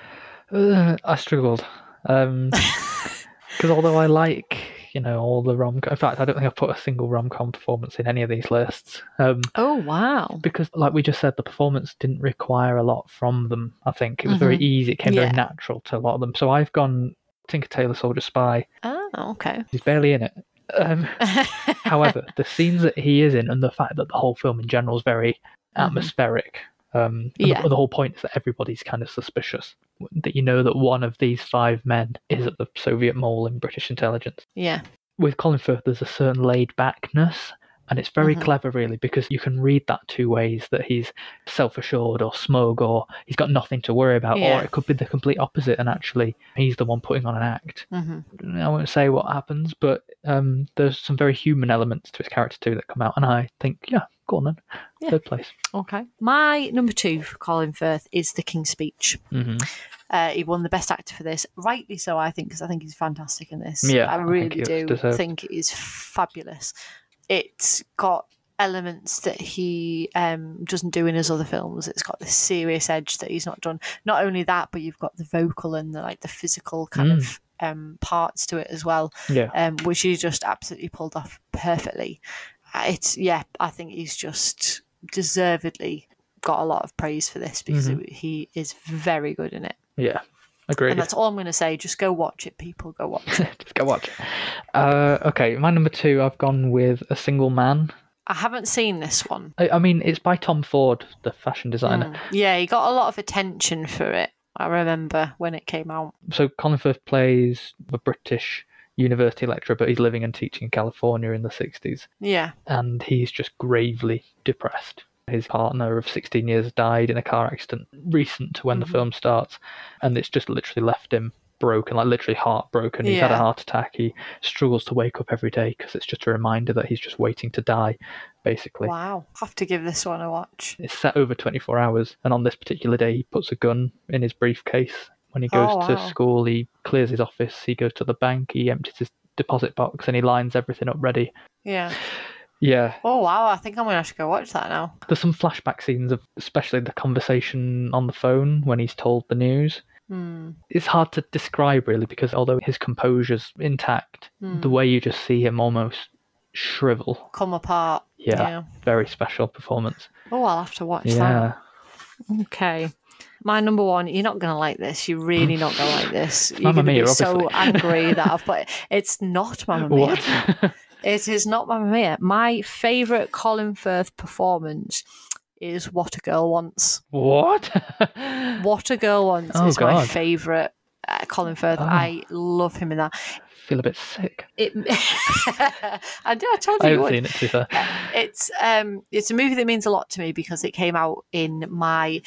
Uh, I struggled because um, although I like you know all the rom, in fact I don't think I put a single rom com performance in any of these lists. Um, oh wow! Because like we just said, the performance didn't require a lot from them. I think it was mm-hmm. very easy. It came yeah. very natural to a lot of them. So I've gone Tinker Tailor Soldier Spy. Oh okay. He's barely in it. Um, however, the scenes that he is in, and the fact that the whole film in general is very atmospheric. Mm-hmm. Um, yeah. the, the whole point is that everybody's kind of suspicious, that you know that one of these five men is at the Soviet mole in British intelligence. Yeah. With Colin Firth, there's a certain laid-backness, and it's very mm-hmm. clever, really, because you can read that two ways, that he's self-assured or smug, or he's got nothing to worry about, yeah. or it could be the complete opposite, and actually he's the one putting on an act. Mm-hmm. I won't say what happens, but um, there's some very human elements to his character, too, that come out, and I think, yeah, go on then. Yeah. Third place. Okay. My number two for Colin Firth is The King's Speech. Mm-hmm. Uh, he won the Best Actor for this. Rightly so, I think, because I think he's fantastic in this. Yeah, I really I think do deserved. think he's fabulous. It's got elements that he um, doesn't do in his other films. It's got this serious edge that he's not done. Not only that, but you've got the vocal and the, like the physical kind mm. of um, parts to it as well, yeah. um, which he just absolutely pulled off perfectly. It's yeah, I think he's just deservedly got a lot of praise for this because mm-hmm. it, he is very good in it. Yeah, agreed. And that's all I'm going to say. Just go watch it, people. Go watch it. Just go watch it. Uh, okay, my number two, I've gone with A Single Man. I haven't seen this one. I, I mean, it's by Tom Ford, the fashion designer. Mm. Yeah, he got a lot of attention for it. I remember when it came out. So Colin Firth plays a British university lecturer, but he's living and teaching in California in the sixties. Yeah. And he's just gravely depressed. His partner of sixteen years died in a car accident recent to when mm-hmm. the film starts, and it's just literally left him broken, like literally heartbroken. He's yeah. had a heart attack. He struggles to wake up every day because it's just a reminder that he's just waiting to die, basically. Wow. Have to give this one a watch. It's set over twenty-four hours, and on this particular day he puts a gun in his briefcase. When he goes oh, wow. to school, he clears his office, he goes to the bank, he empties his deposit box, and he lines everything up ready. Yeah. Yeah. Oh, wow. I think I'm going to have to go watch that now. There's some flashback scenes of especially the conversation on the phone when he's told the news. Mm. It's hard to describe, really, because although his composure's intact, mm. the way you just see him almost shrivel. Come apart. Yeah. yeah. Very special performance. Oh, I'll have to watch yeah. that. Okay. My number one, you're not going to like this. You're really not going to like this. You're going to be obviously. so angry that I've put it. It's not Mamma Mia. What? It is not Mamma Mia. My favourite Colin Firth performance is What a Girl Wants. What? What a Girl Wants oh, is God. my favourite uh, Colin Firth. Oh. I love him in that. I feel a bit sick. It, I do. I told you. I haven't you seen it, to be fair. It's um, it's a movie that means a lot to me because it came out in my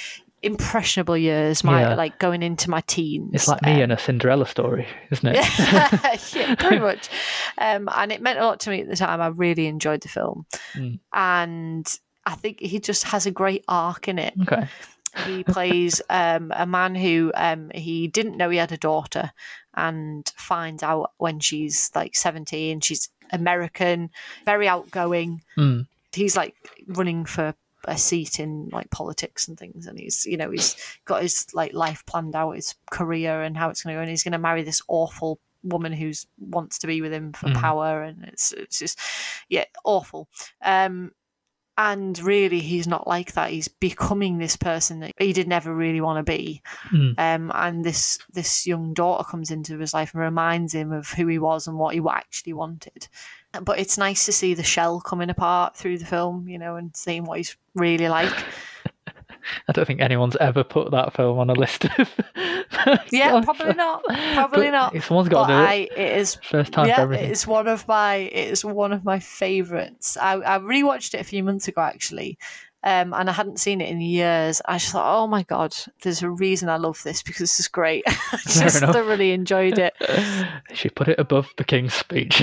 impressionable years, my yeah. like going into my teens. It's like me um, and A Cinderella Story, isn't it? Yeah, pretty much. Um, and it meant a lot to me at the time. I really enjoyed the film, mm. and I think he just has a great arc in it. Okay. He plays um, a man who um, he didn't know he had a daughter, and finds out when she's like seventeen. She's American, very outgoing. Mm. He's like running for a seat in like politics and things, and he's you know he's got his like life planned out, his career and how it's going to go, and he's going to marry this awful woman who wants to be with him for mm. power, and it's it's just yeah awful. Um, And really, he's not like that. He's becoming this person that he did never really want to be. Mm. Um, and this this young daughter comes into his life and reminds him of who he was and what he actually wanted. But it's nice to see the shell coming apart through the film, you know, and seeing what he's really like. I don't think anyone's ever put that film on a list of... yeah, probably not. Probably but not. Someone's got but to do it. I, it is, First time yeah, for everything. It's one of my, it is one of my favourites. I, I rewatched it a few months ago, actually, um, and I hadn't seen it in years. I just thought, oh my God, there's a reason I love this because this is great. I just thoroughly enjoyed it. She put it above The King's Speech.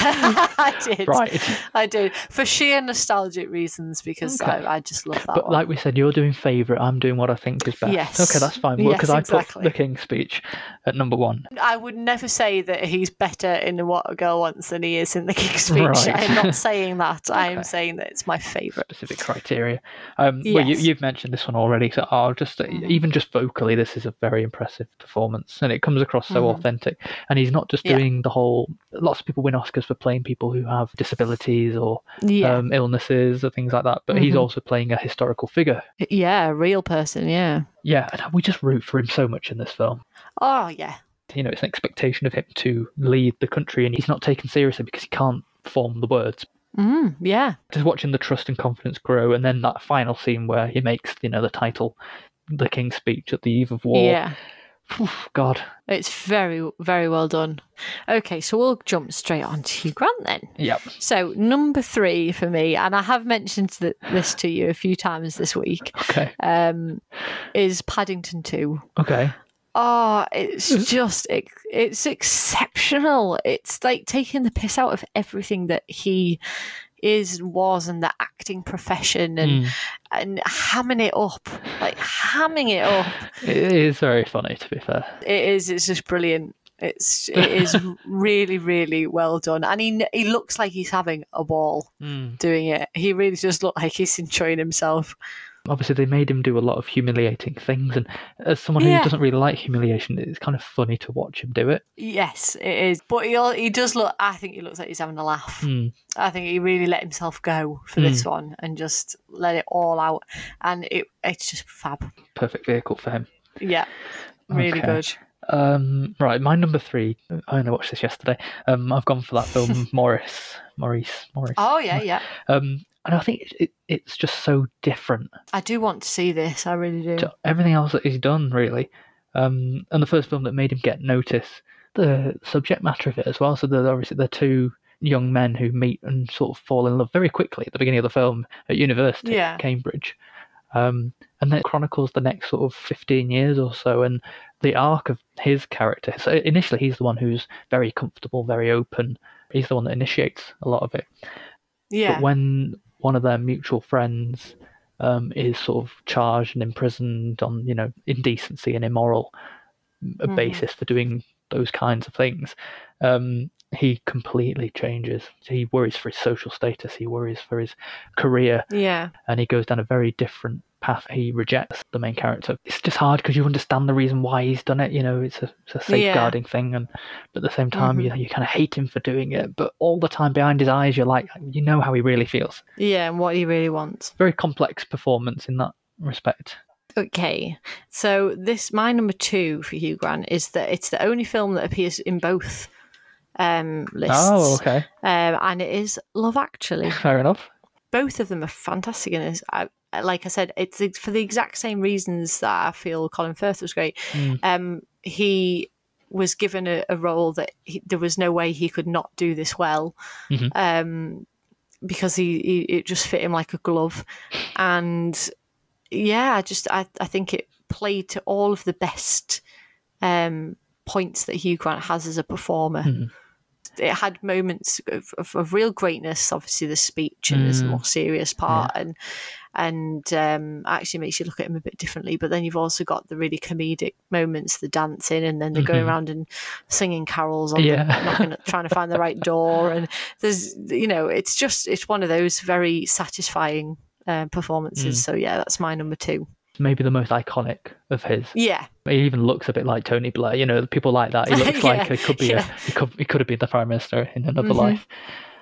I did. Right. I did. For sheer nostalgic reasons, because okay. I, I just love that but one. Like we said, you're doing favourite, I'm doing what I think is best. Yes. Okay, that's fine. Well, because yes, exactly. I put The King's Speech at number one. I would never say that he's better in What a Girl Wants than he is in The King's Speech. Right. I'm not saying that. Okay. I am saying that it's my favourite. Specific criteria. Um, yes. Well, you, you've mentioned this one already, so I'll just, mm. even just vocally, this is a very impressive performance, and it comes across so mm. authentic. And he's not just doing yeah. the whole, lots of people win Oscars for playing people who have disabilities or yeah. um, illnesses or things like that, but mm-hmm. he's also playing a historical figure. Yeah, a real person, yeah. Yeah, and we just root for him so much in this film. Oh, yeah. You know, it's an expectation of him to lead the country, and he's not taken seriously because he can't form the words. Mm, yeah. Just watching the trust and confidence grow, and then that final scene where he makes, you know, the title, The King's Speech at the Eve of War. Yeah. Oof, God. It's very, very well done. Okay, so we'll jump straight on to Hugh Grant then. Yep. So number three for me, and I have mentioned th this to you a few times this week, okay. um, is Paddington two. Okay. Oh, it's just, it, it's exceptional. It's like taking the piss out of everything that he is, was, and the acting profession, and mm. and hamming it up, like hamming it up. It is very funny, to be fair. It is. It's just brilliant. It's it is really, really well done, and he he looks like he's having a ball mm. doing it. He really does look like he's enjoying himself. Obviously, they made him do a lot of humiliating things, and as someone who yeah. doesn't really like humiliation, it's kind of funny to watch him do it. Yes, it is. But he he does look, I think he looks like he's having a laugh. Mm. I think he really let himself go for mm. this one and just let it all out, and it it's just fab. Perfect vehicle for him. Yeah, really okay. good. Um, right, my number three, I only watched this yesterday. Um, I've gone for that film, Maurice. Maurice. Maurice. Oh, yeah, yeah. Um, and I think it, it, it's just so different. I do want to see this, I really do. To everything else that he's done, really. Um, and the first film that made him get notice, the subject matter of it as well. So they're, obviously they're two young men who meet and sort of fall in love very quickly at the beginning of the film at university, yeah. Cambridge. Um, and then it chronicles the next sort of fifteen years or so, and the arc of his character. So initially he's the one who's very comfortable, very open. He's the one that initiates a lot of it. Yeah. But when one of their mutual friends um, is sort of charged and imprisoned on, you know, indecency and immoral mm. basis for doing those kinds of things, um, he completely changes. He worries for his social status. He worries for his career. Yeah. And he goes down a very different path. He rejects the main character. It's just hard because you understand the reason why he's done it. You know, it's a, it's a safeguarding yeah. thing. And but at the same time, mm-hmm. you you kind of hate him for doing it. But all the time behind his eyes, you're like, you know how he really feels. Yeah, and what he really wants. Very complex performance in that respect. Okay, so this my number two for Hugh Grant is that it's the only film that appears in both um, lists. Oh, okay. Um, and it is Love Actually. Fair enough. Both of them are fantastic, and I, like I said, it's for the exact same reasons that I feel Colin Firth was great. Mm. Um, he was given a, a role that he, there was no way he could not do this well, mm-hmm. um, because he, he it just fit him like a glove, and yeah, I just I I think it played to all of the best um, points that Hugh Grant has as a performer. Mm-hmm. It had moments of, of, of real greatness, obviously the speech and mm. this more serious part, yeah. and and um, actually makes you look at him a bit differently. But then you've also got the really comedic moments, the dancing, and then they're mm-hmm. going around and singing carols on yeah. the, knocking, trying to find the right door. And there's, you know, it's just it's one of those very satisfying uh, performances. Mm. So yeah, that's my number two. Maybe the most iconic of his. Yeah. He even looks a bit like Tony Blair, you know, people like that. He looks yeah, like it could be yeah. a, it could, it could have been the Prime Minister in another mm-hmm. life.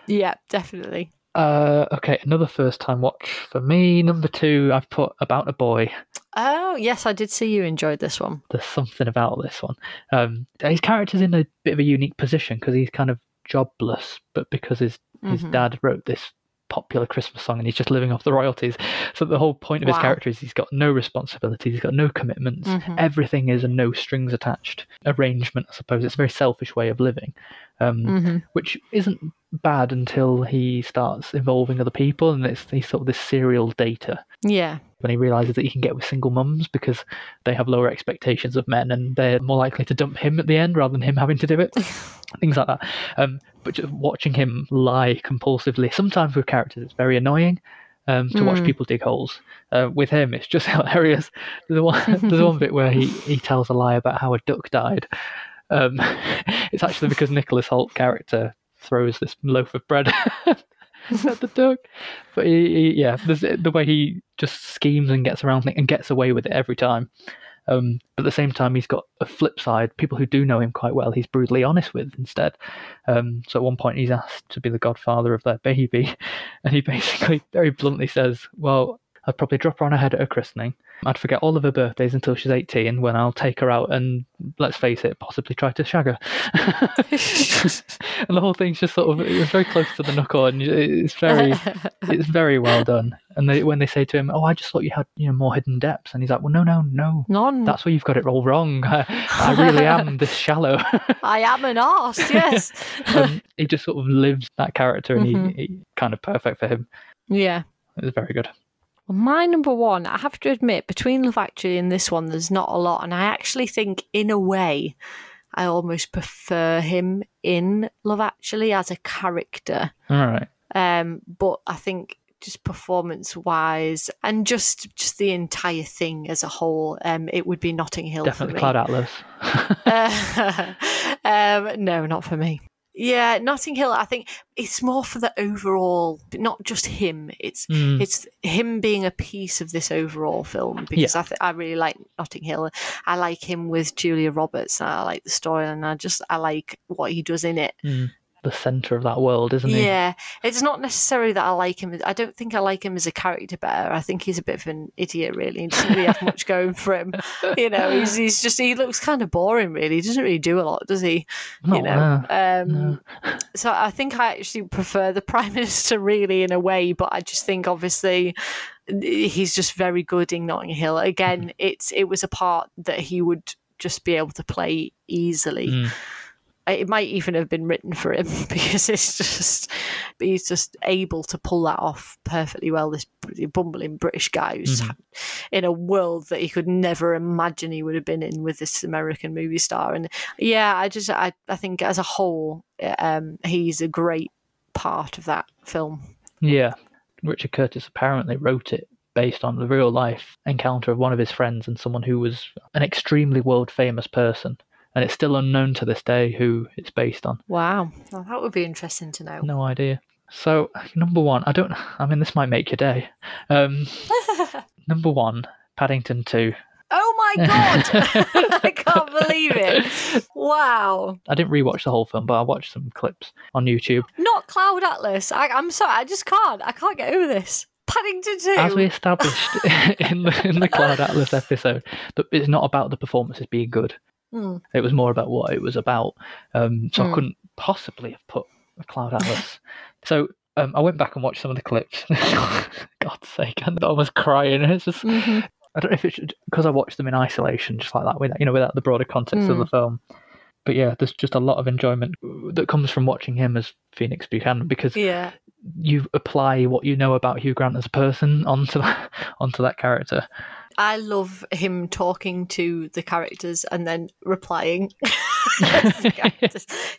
Yeah, definitely. Uh, okay, another first time watch for me. Number two, I've put About a Boy. Oh, yes, I did see you enjoyed this one. There's something about this one. Um, his character's in a bit of a unique position because he's kind of jobless, but because his, mm-hmm. his dad wrote this popular Christmas song and he's just living off the royalties, so the whole point of wow. his character is he's got no responsibilities, he's got no commitments, mm-hmm. everything is a no strings attached arrangement, I suppose. It's a very selfish way of living, um mm-hmm. which isn't bad until he starts involving other people, and it's he's sort of this serial dater, yeah when he realizes that he can get with single mums because they have lower expectations of men and they're more likely to dump him at the end rather than him having to do it. Things like that. Um, but just watching him lie compulsively, sometimes with characters, it's very annoying um, to mm. watch people dig holes. Uh, with him, it's just hilarious. There's one, there's one bit where he, he tells a lie about how a duck died. Um, it's actually because Nicholas Holt's character throws this loaf of bread at the duck. But he, he, yeah, there's, the way he just schemes and gets around and gets away with it every time. Um, but at the same time, he's got a flip side. People who do know him quite well, he's brutally honest with instead. Um, so at one point, he's asked to be the godfather of their baby. And he basically very bluntly says, well, I'd probably drop her on her head at her christening. I'd forget all of her birthdays until she's eighteen, when I'll take her out and, let's face it, possibly try to shag her. And the whole thing's just sort of it's very close to the knuckle, and it's very, it's very well done. And they, when they say to him, "Oh, I just thought you had, you know, more hidden depths," and he's like, "Well, no, no, no, none. That's where you've got it all wrong. I, I really am this shallow. I am an arse." Yes. um, he just sort of lives that character, and mm-hmm. he, he kind of perfect for him. Yeah, it was very good. Well, my number one, I have to admit, between Love Actually and this one, there's not a lot. And I actually think, in a way, I almost prefer him in Love Actually as a character. All right. Um, but I think just performance-wise and just just the entire thing as a whole, um, it would be Notting Hill. Definitely Cloud Atlas. uh, um, no, not for me. Yeah, Notting Hill, I think it's more for the overall, not just him. It's mm. it's him being a piece of this overall film, because yeah. I th I really like Notting Hill. I like him with Julia Roberts, and I like the story, and I just I like what he does in it. Mm. The centre of that world, isn't he? Yeah, it's not necessarily that I like him. I don't think I like him as a character better. I think he's a bit of an idiot, really. He doesn't really have much going for him. You know, he's he's just he looks kind of boring, really. He doesn't really do a lot, does he? Not you know, no. Um, no. So I think I actually prefer the Prime Minister, really, in a way. But I just think, obviously, he's just very good in Notting Hill. Again, mm. it's it was a part that he would just be able to play easily. Mm. It might even have been written for him, because it's just he's just able to pull that off perfectly well. This bumbling British guy who's mm-hmm. in a world that he could never imagine he would have been in with this American movie star. And yeah, I just I I think as a whole, um, he's a great part of that film. Yeah, Richard Curtis apparently wrote it based on the real life encounter of one of his friends and someone who was an extremely world famous person. And it's still unknown to this day who it's based on. Wow. Well, that would be interesting to know. No idea. So, number one, I don't... I mean, this might make your day. Um, number one, Paddington two. Oh, my God! I can't believe it. Wow. I didn't rewatch the whole film, but I watched some clips on YouTube. Not Cloud Atlas. I, I'm sorry. I just can't. I can't get over this. Paddington two. As we established in, the, in the Cloud Atlas episode, that it's not about the performances being good. It was more about what it was about. Um, so mm. I couldn't possibly have put a Cloud Atlas? So um, I went back and watched some of the clips. God's sake, I'm almost crying. It's just, mm-hmm. I don't know if it's because I watched them in isolation, just like that, without, you know, without the broader context mm. of the film. But yeah, there's just a lot of enjoyment that comes from watching him as Phoenix Buchanan, because yeah. you apply what you know about Hugh Grant as a person onto that, onto that character. I love him talking to the characters and then replying. the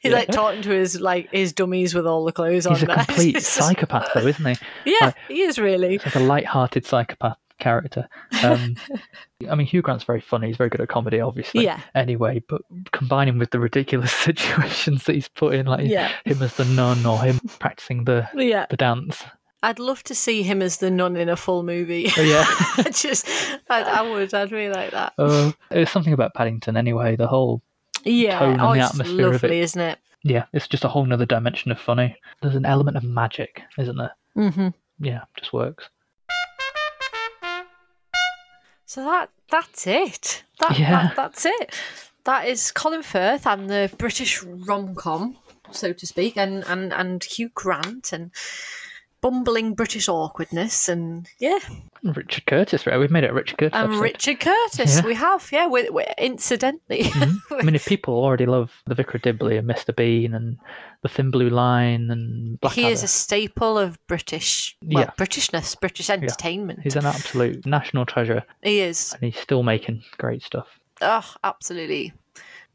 He's yeah. like talking to his like his dummies with all the clothes He's on. He's a there. complete psychopath, though, isn't he? Yeah, like, he is really. He's like a light-hearted psychopath character. um I mean, Hugh Grant's very funny, he's very good at comedy, obviously, yeah. anyway, but combining with the ridiculous situations that he's put in, like yeah. him as the nun or him practicing the yeah. the dance. I'd love to see him as the nun in a full movie. Oh, yeah. Just, I'd, I would, I'd really like that. Uh, there's something about Paddington anyway, the whole yeah. tone oh, and the atmosphere lovely, of it. Isn't it? Yeah, it's just a whole nother dimension of funny. There's an element of magic, isn't there? Mm-hmm. Yeah, just works. So that that's it. That, yeah. that that's it. That is Colin Firth and the British rom-com, so to speak, and, and, and Hugh Grant and bumbling British awkwardness and yeah. Richard Curtis, right? We've made it a Richard Curtis. And um, Richard Curtis, yeah. we have, yeah. We're, we're, incidentally, mm-hmm. I mean, if people already love The Vicar of Dibley and Mister Bean and The Thin Blue Line and Blackadder, he is a staple of British, well, yeah. Britishness, British entertainment. Yeah. He's an absolute national treasure. He is, and he's still making great stuff. Oh, absolutely.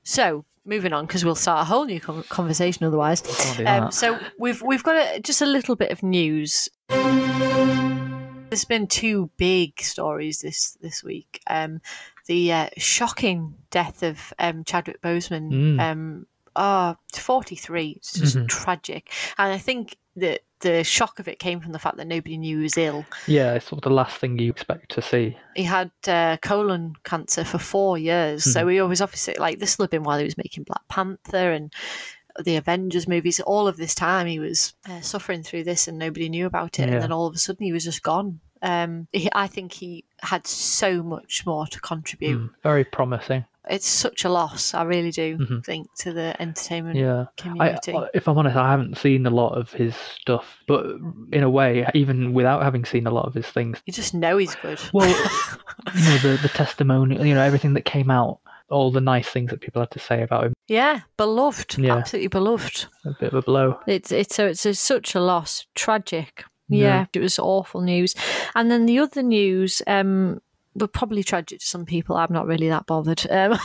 So, moving on, because we'll start a whole new conversation otherwise. Um, so we've we've got a, just a little bit of news. There's been two big stories this this week. Um, the uh, shocking death of um, Chadwick Boseman. Mm. Um, oh, forty-three. It's just mm-hmm. tragic, and I think that the shock of it came from the fact that nobody knew he was ill. Yeah, it's sort of the last thing you expect to see. He had uh, colon cancer for four years, mm. so he always obviously, like, this would have been while he was making Black Panther and the Avengers movies. All of this time he was uh, suffering through this and nobody knew about it, yeah. and then all of a sudden he was just gone. Um, he, I think he had so much more to contribute. Mm. Very promising. It's such a loss, I really do mm-hmm. think, to the entertainment yeah. community. I, if I'm honest, I haven't seen a lot of his stuff, but in a way, even without having seen a lot of his things, you just know he's good. Well, you know, the, the testimonial, you know, everything that came out, all the nice things that people had to say about him. Yeah, beloved, yeah. absolutely beloved. A bit of a blow. It's it's so it's, it's such a loss, tragic. Yeah. yeah, it was awful news. And then the other news. Um, But probably tragic to some people. I'm not really that bothered. Um,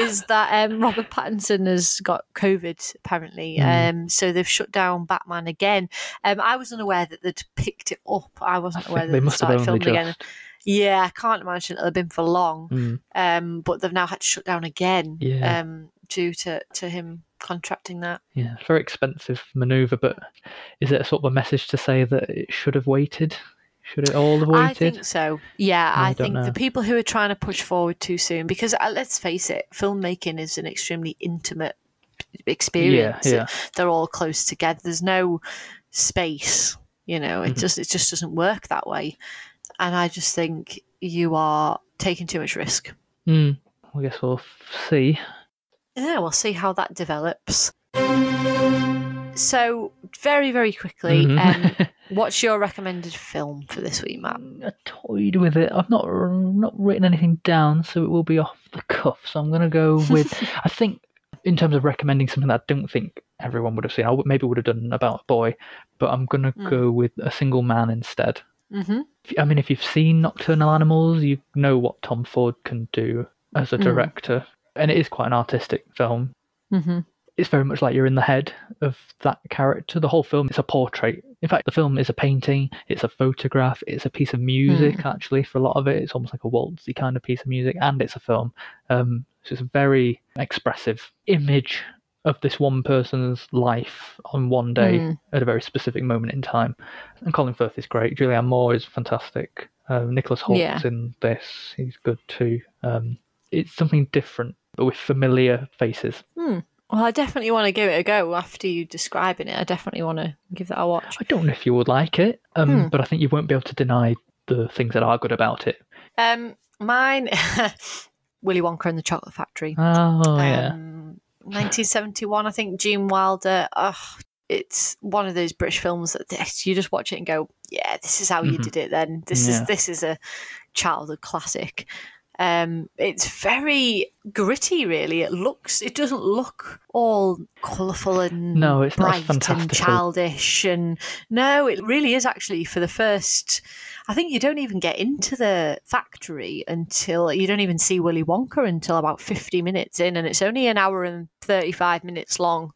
is that um, Robert Pattinson has got COVID apparently? Mm. Um, so they've shut down Batman again. Um, I was unaware that they'd picked it up. I wasn't I aware that they started filming just... again. Yeah, I can't imagine it'll have been for long. Mm. Um, but they've now had to shut down again. Yeah. Um, due to to him contracting that. Yeah, very expensive manoeuvre. But is it a sort of a message to say that it should have waited? Should it all have waited? I think so. Yeah, I, I think know. the people who are trying to push forward too soon, because uh, let's face it, filmmaking is an extremely intimate experience. Yeah, yeah. They're all close together. There's no space, you know. It mm-hmm. just it just doesn't work that way. And I just think you are taking too much risk. Mm. I guess we'll see. Yeah, we'll see how that develops. So very, very quickly. Mm-hmm. Um, What's your recommended film for this week, Matt? I toyed with it. I've not not written anything down, so it will be off the cuff. So I'm going to go with, I think, in terms of recommending something that I don't think everyone would have seen, I maybe would have done About a Boy, but I'm going to mm. go with A Single Man instead. Mm-hmm. I mean, if you've seen Nocturnal Animals, you know what Tom Ford can do as a director. Mm. And it is quite an artistic film. Mm-hmm. It's very much like you're in the head of that character. The whole film is a portrait. In fact, the film is a painting, it's a photograph, it's a piece of music, mm. actually, for a lot of it. It's almost like a waltzy kind of piece of music, and it's a film. Um, so it's a very expressive image of this one person's life on one day mm. at a very specific moment in time. And Colin Firth is great. Julianne Moore is fantastic. Uh, Nicholas Holt's yeah. in this. He's good too. Um, it's something different, but with familiar faces. Mm. Well, I definitely want to give it a go after you describing it. I definitely want to give that a watch. I don't know if you would like it, um, hmm. but I think you won't be able to deny the things that are good about it. Um, mine, Willy Wonka and the Chocolate Factory. Oh, um, yeah. nineteen seventy-one, I think, Gene Wilder. Oh, it's one of those British films that you just watch it and go, yeah, this is how mm-hmm. you did it then. This yeah. is this is a childhood classic. Um, it's very gritty, really. It looks, it doesn't look all colourful and no, it's bright not and childish. And no, it really is actually for the first. I think you don't even get into the factory until you don't even see Willy Wonka until about fifty minutes in, and it's only an hour and thirty-five minutes long.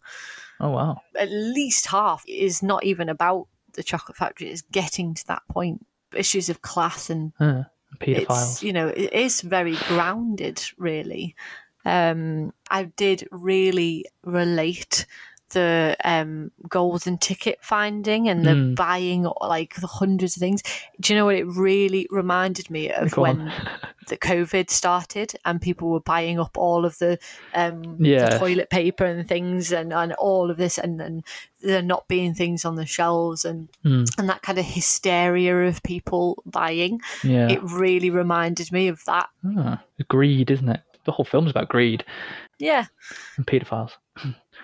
Oh wow! At least half is not even about the chocolate factory. It's getting to that point. Issues of class and. Huh. Pedophiles. You know, it is very grounded, really. Um, I did really relate the um, golden ticket finding and the mm. buying, like the hundreds of things. Do you know what? It really reminded me of Go when the COVID started and people were buying up all of the, um, yeah. the toilet paper and things and, and all of this, and then there not being things on the shelves and mm. and that kind of hysteria of people buying. Yeah. It really reminded me of that. Ah, greed, isn't it? The whole film's about greed. Yeah. And paedophiles.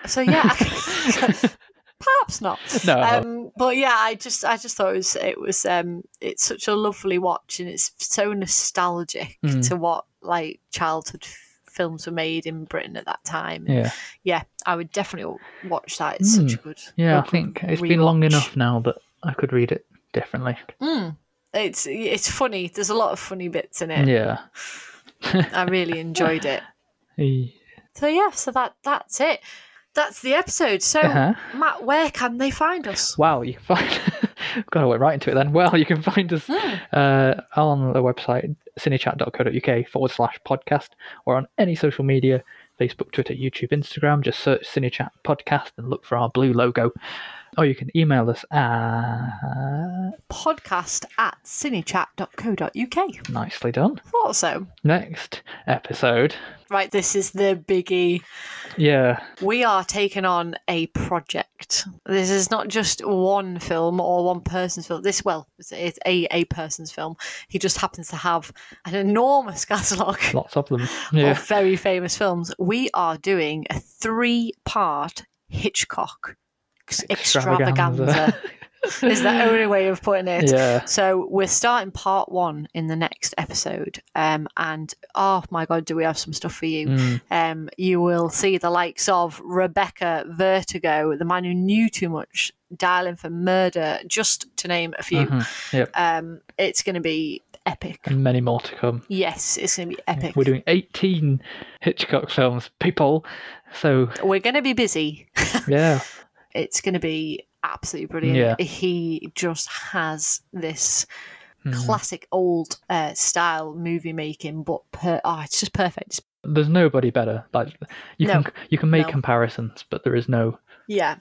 So yeah, perhaps not. No, um, but yeah, I just I just thought it was it was um, it's such a lovely watch, and it's so nostalgic mm. to what like childhood f films were made in Britain at that time. And, yeah, yeah, I would definitely watch that. It's mm. such a good. Yeah, good I think it's been long enough now that I could read it differently. Mm. It's it's funny. There's a lot of funny bits in it. Yeah, I really enjoyed it. Yeah. So yeah, so that that's it. That's the episode. So, uh-huh. Matt, where can they find us? Wow, you can find... I've got to wait right into it then. Well, you can find us mm. uh, on the website, cinechat.co.uk forward slash podcast, or on any social media, Facebook, Twitter, YouTube, Instagram. Just search Cinechat Podcast and look for our blue logo. Or you can email us at... podcast at cinechat dot co dot uk. Nicely done. Thought so. Next episode. Right, this is the biggie. Yeah. We are taking on a project. This is not just one film or one person's film. This, well, it's a, a person's film. He just happens to have an enormous catalogue. Lots of them. Yeah. Of very famous films. We are doing a three-part Hitchcock extravaganza, extravaganza. Is the only way of putting it. Yeah. So we're starting part one in the next episode, um and oh my god, do we have some stuff for you. mm. Um you will see the likes of Rebecca, Vertigo, The Man Who Knew Too Much, Dialing for Murder, just to name a few. mm-hmm. Yep. Um it's going to be epic, and many more to come. Yes, it's going to be epic. We're doing eighteen Hitchcock films, people, so we're going to be busy. Yeah. It's going to be absolutely brilliant. Yeah. He just has this mm. classic old uh, style movie making, but per oh, it's just perfect. There's nobody better. Like you no. can you can make no. comparisons, but there is no. Yeah,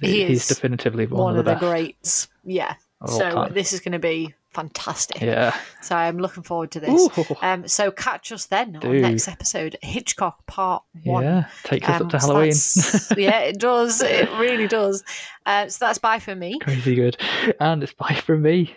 he he's is definitively one, one of the, of the greats. Yeah, so time. This is going to be fantastic. Yeah, so I'm looking forward to this. Ooh. Um, so catch us then Dude. on the next episode, Hitchcock Part One. Yeah, takes us um, up to so Halloween. Yeah, it does. It really does. Uh, so that's bye for me. Crazy good, and it's bye for me.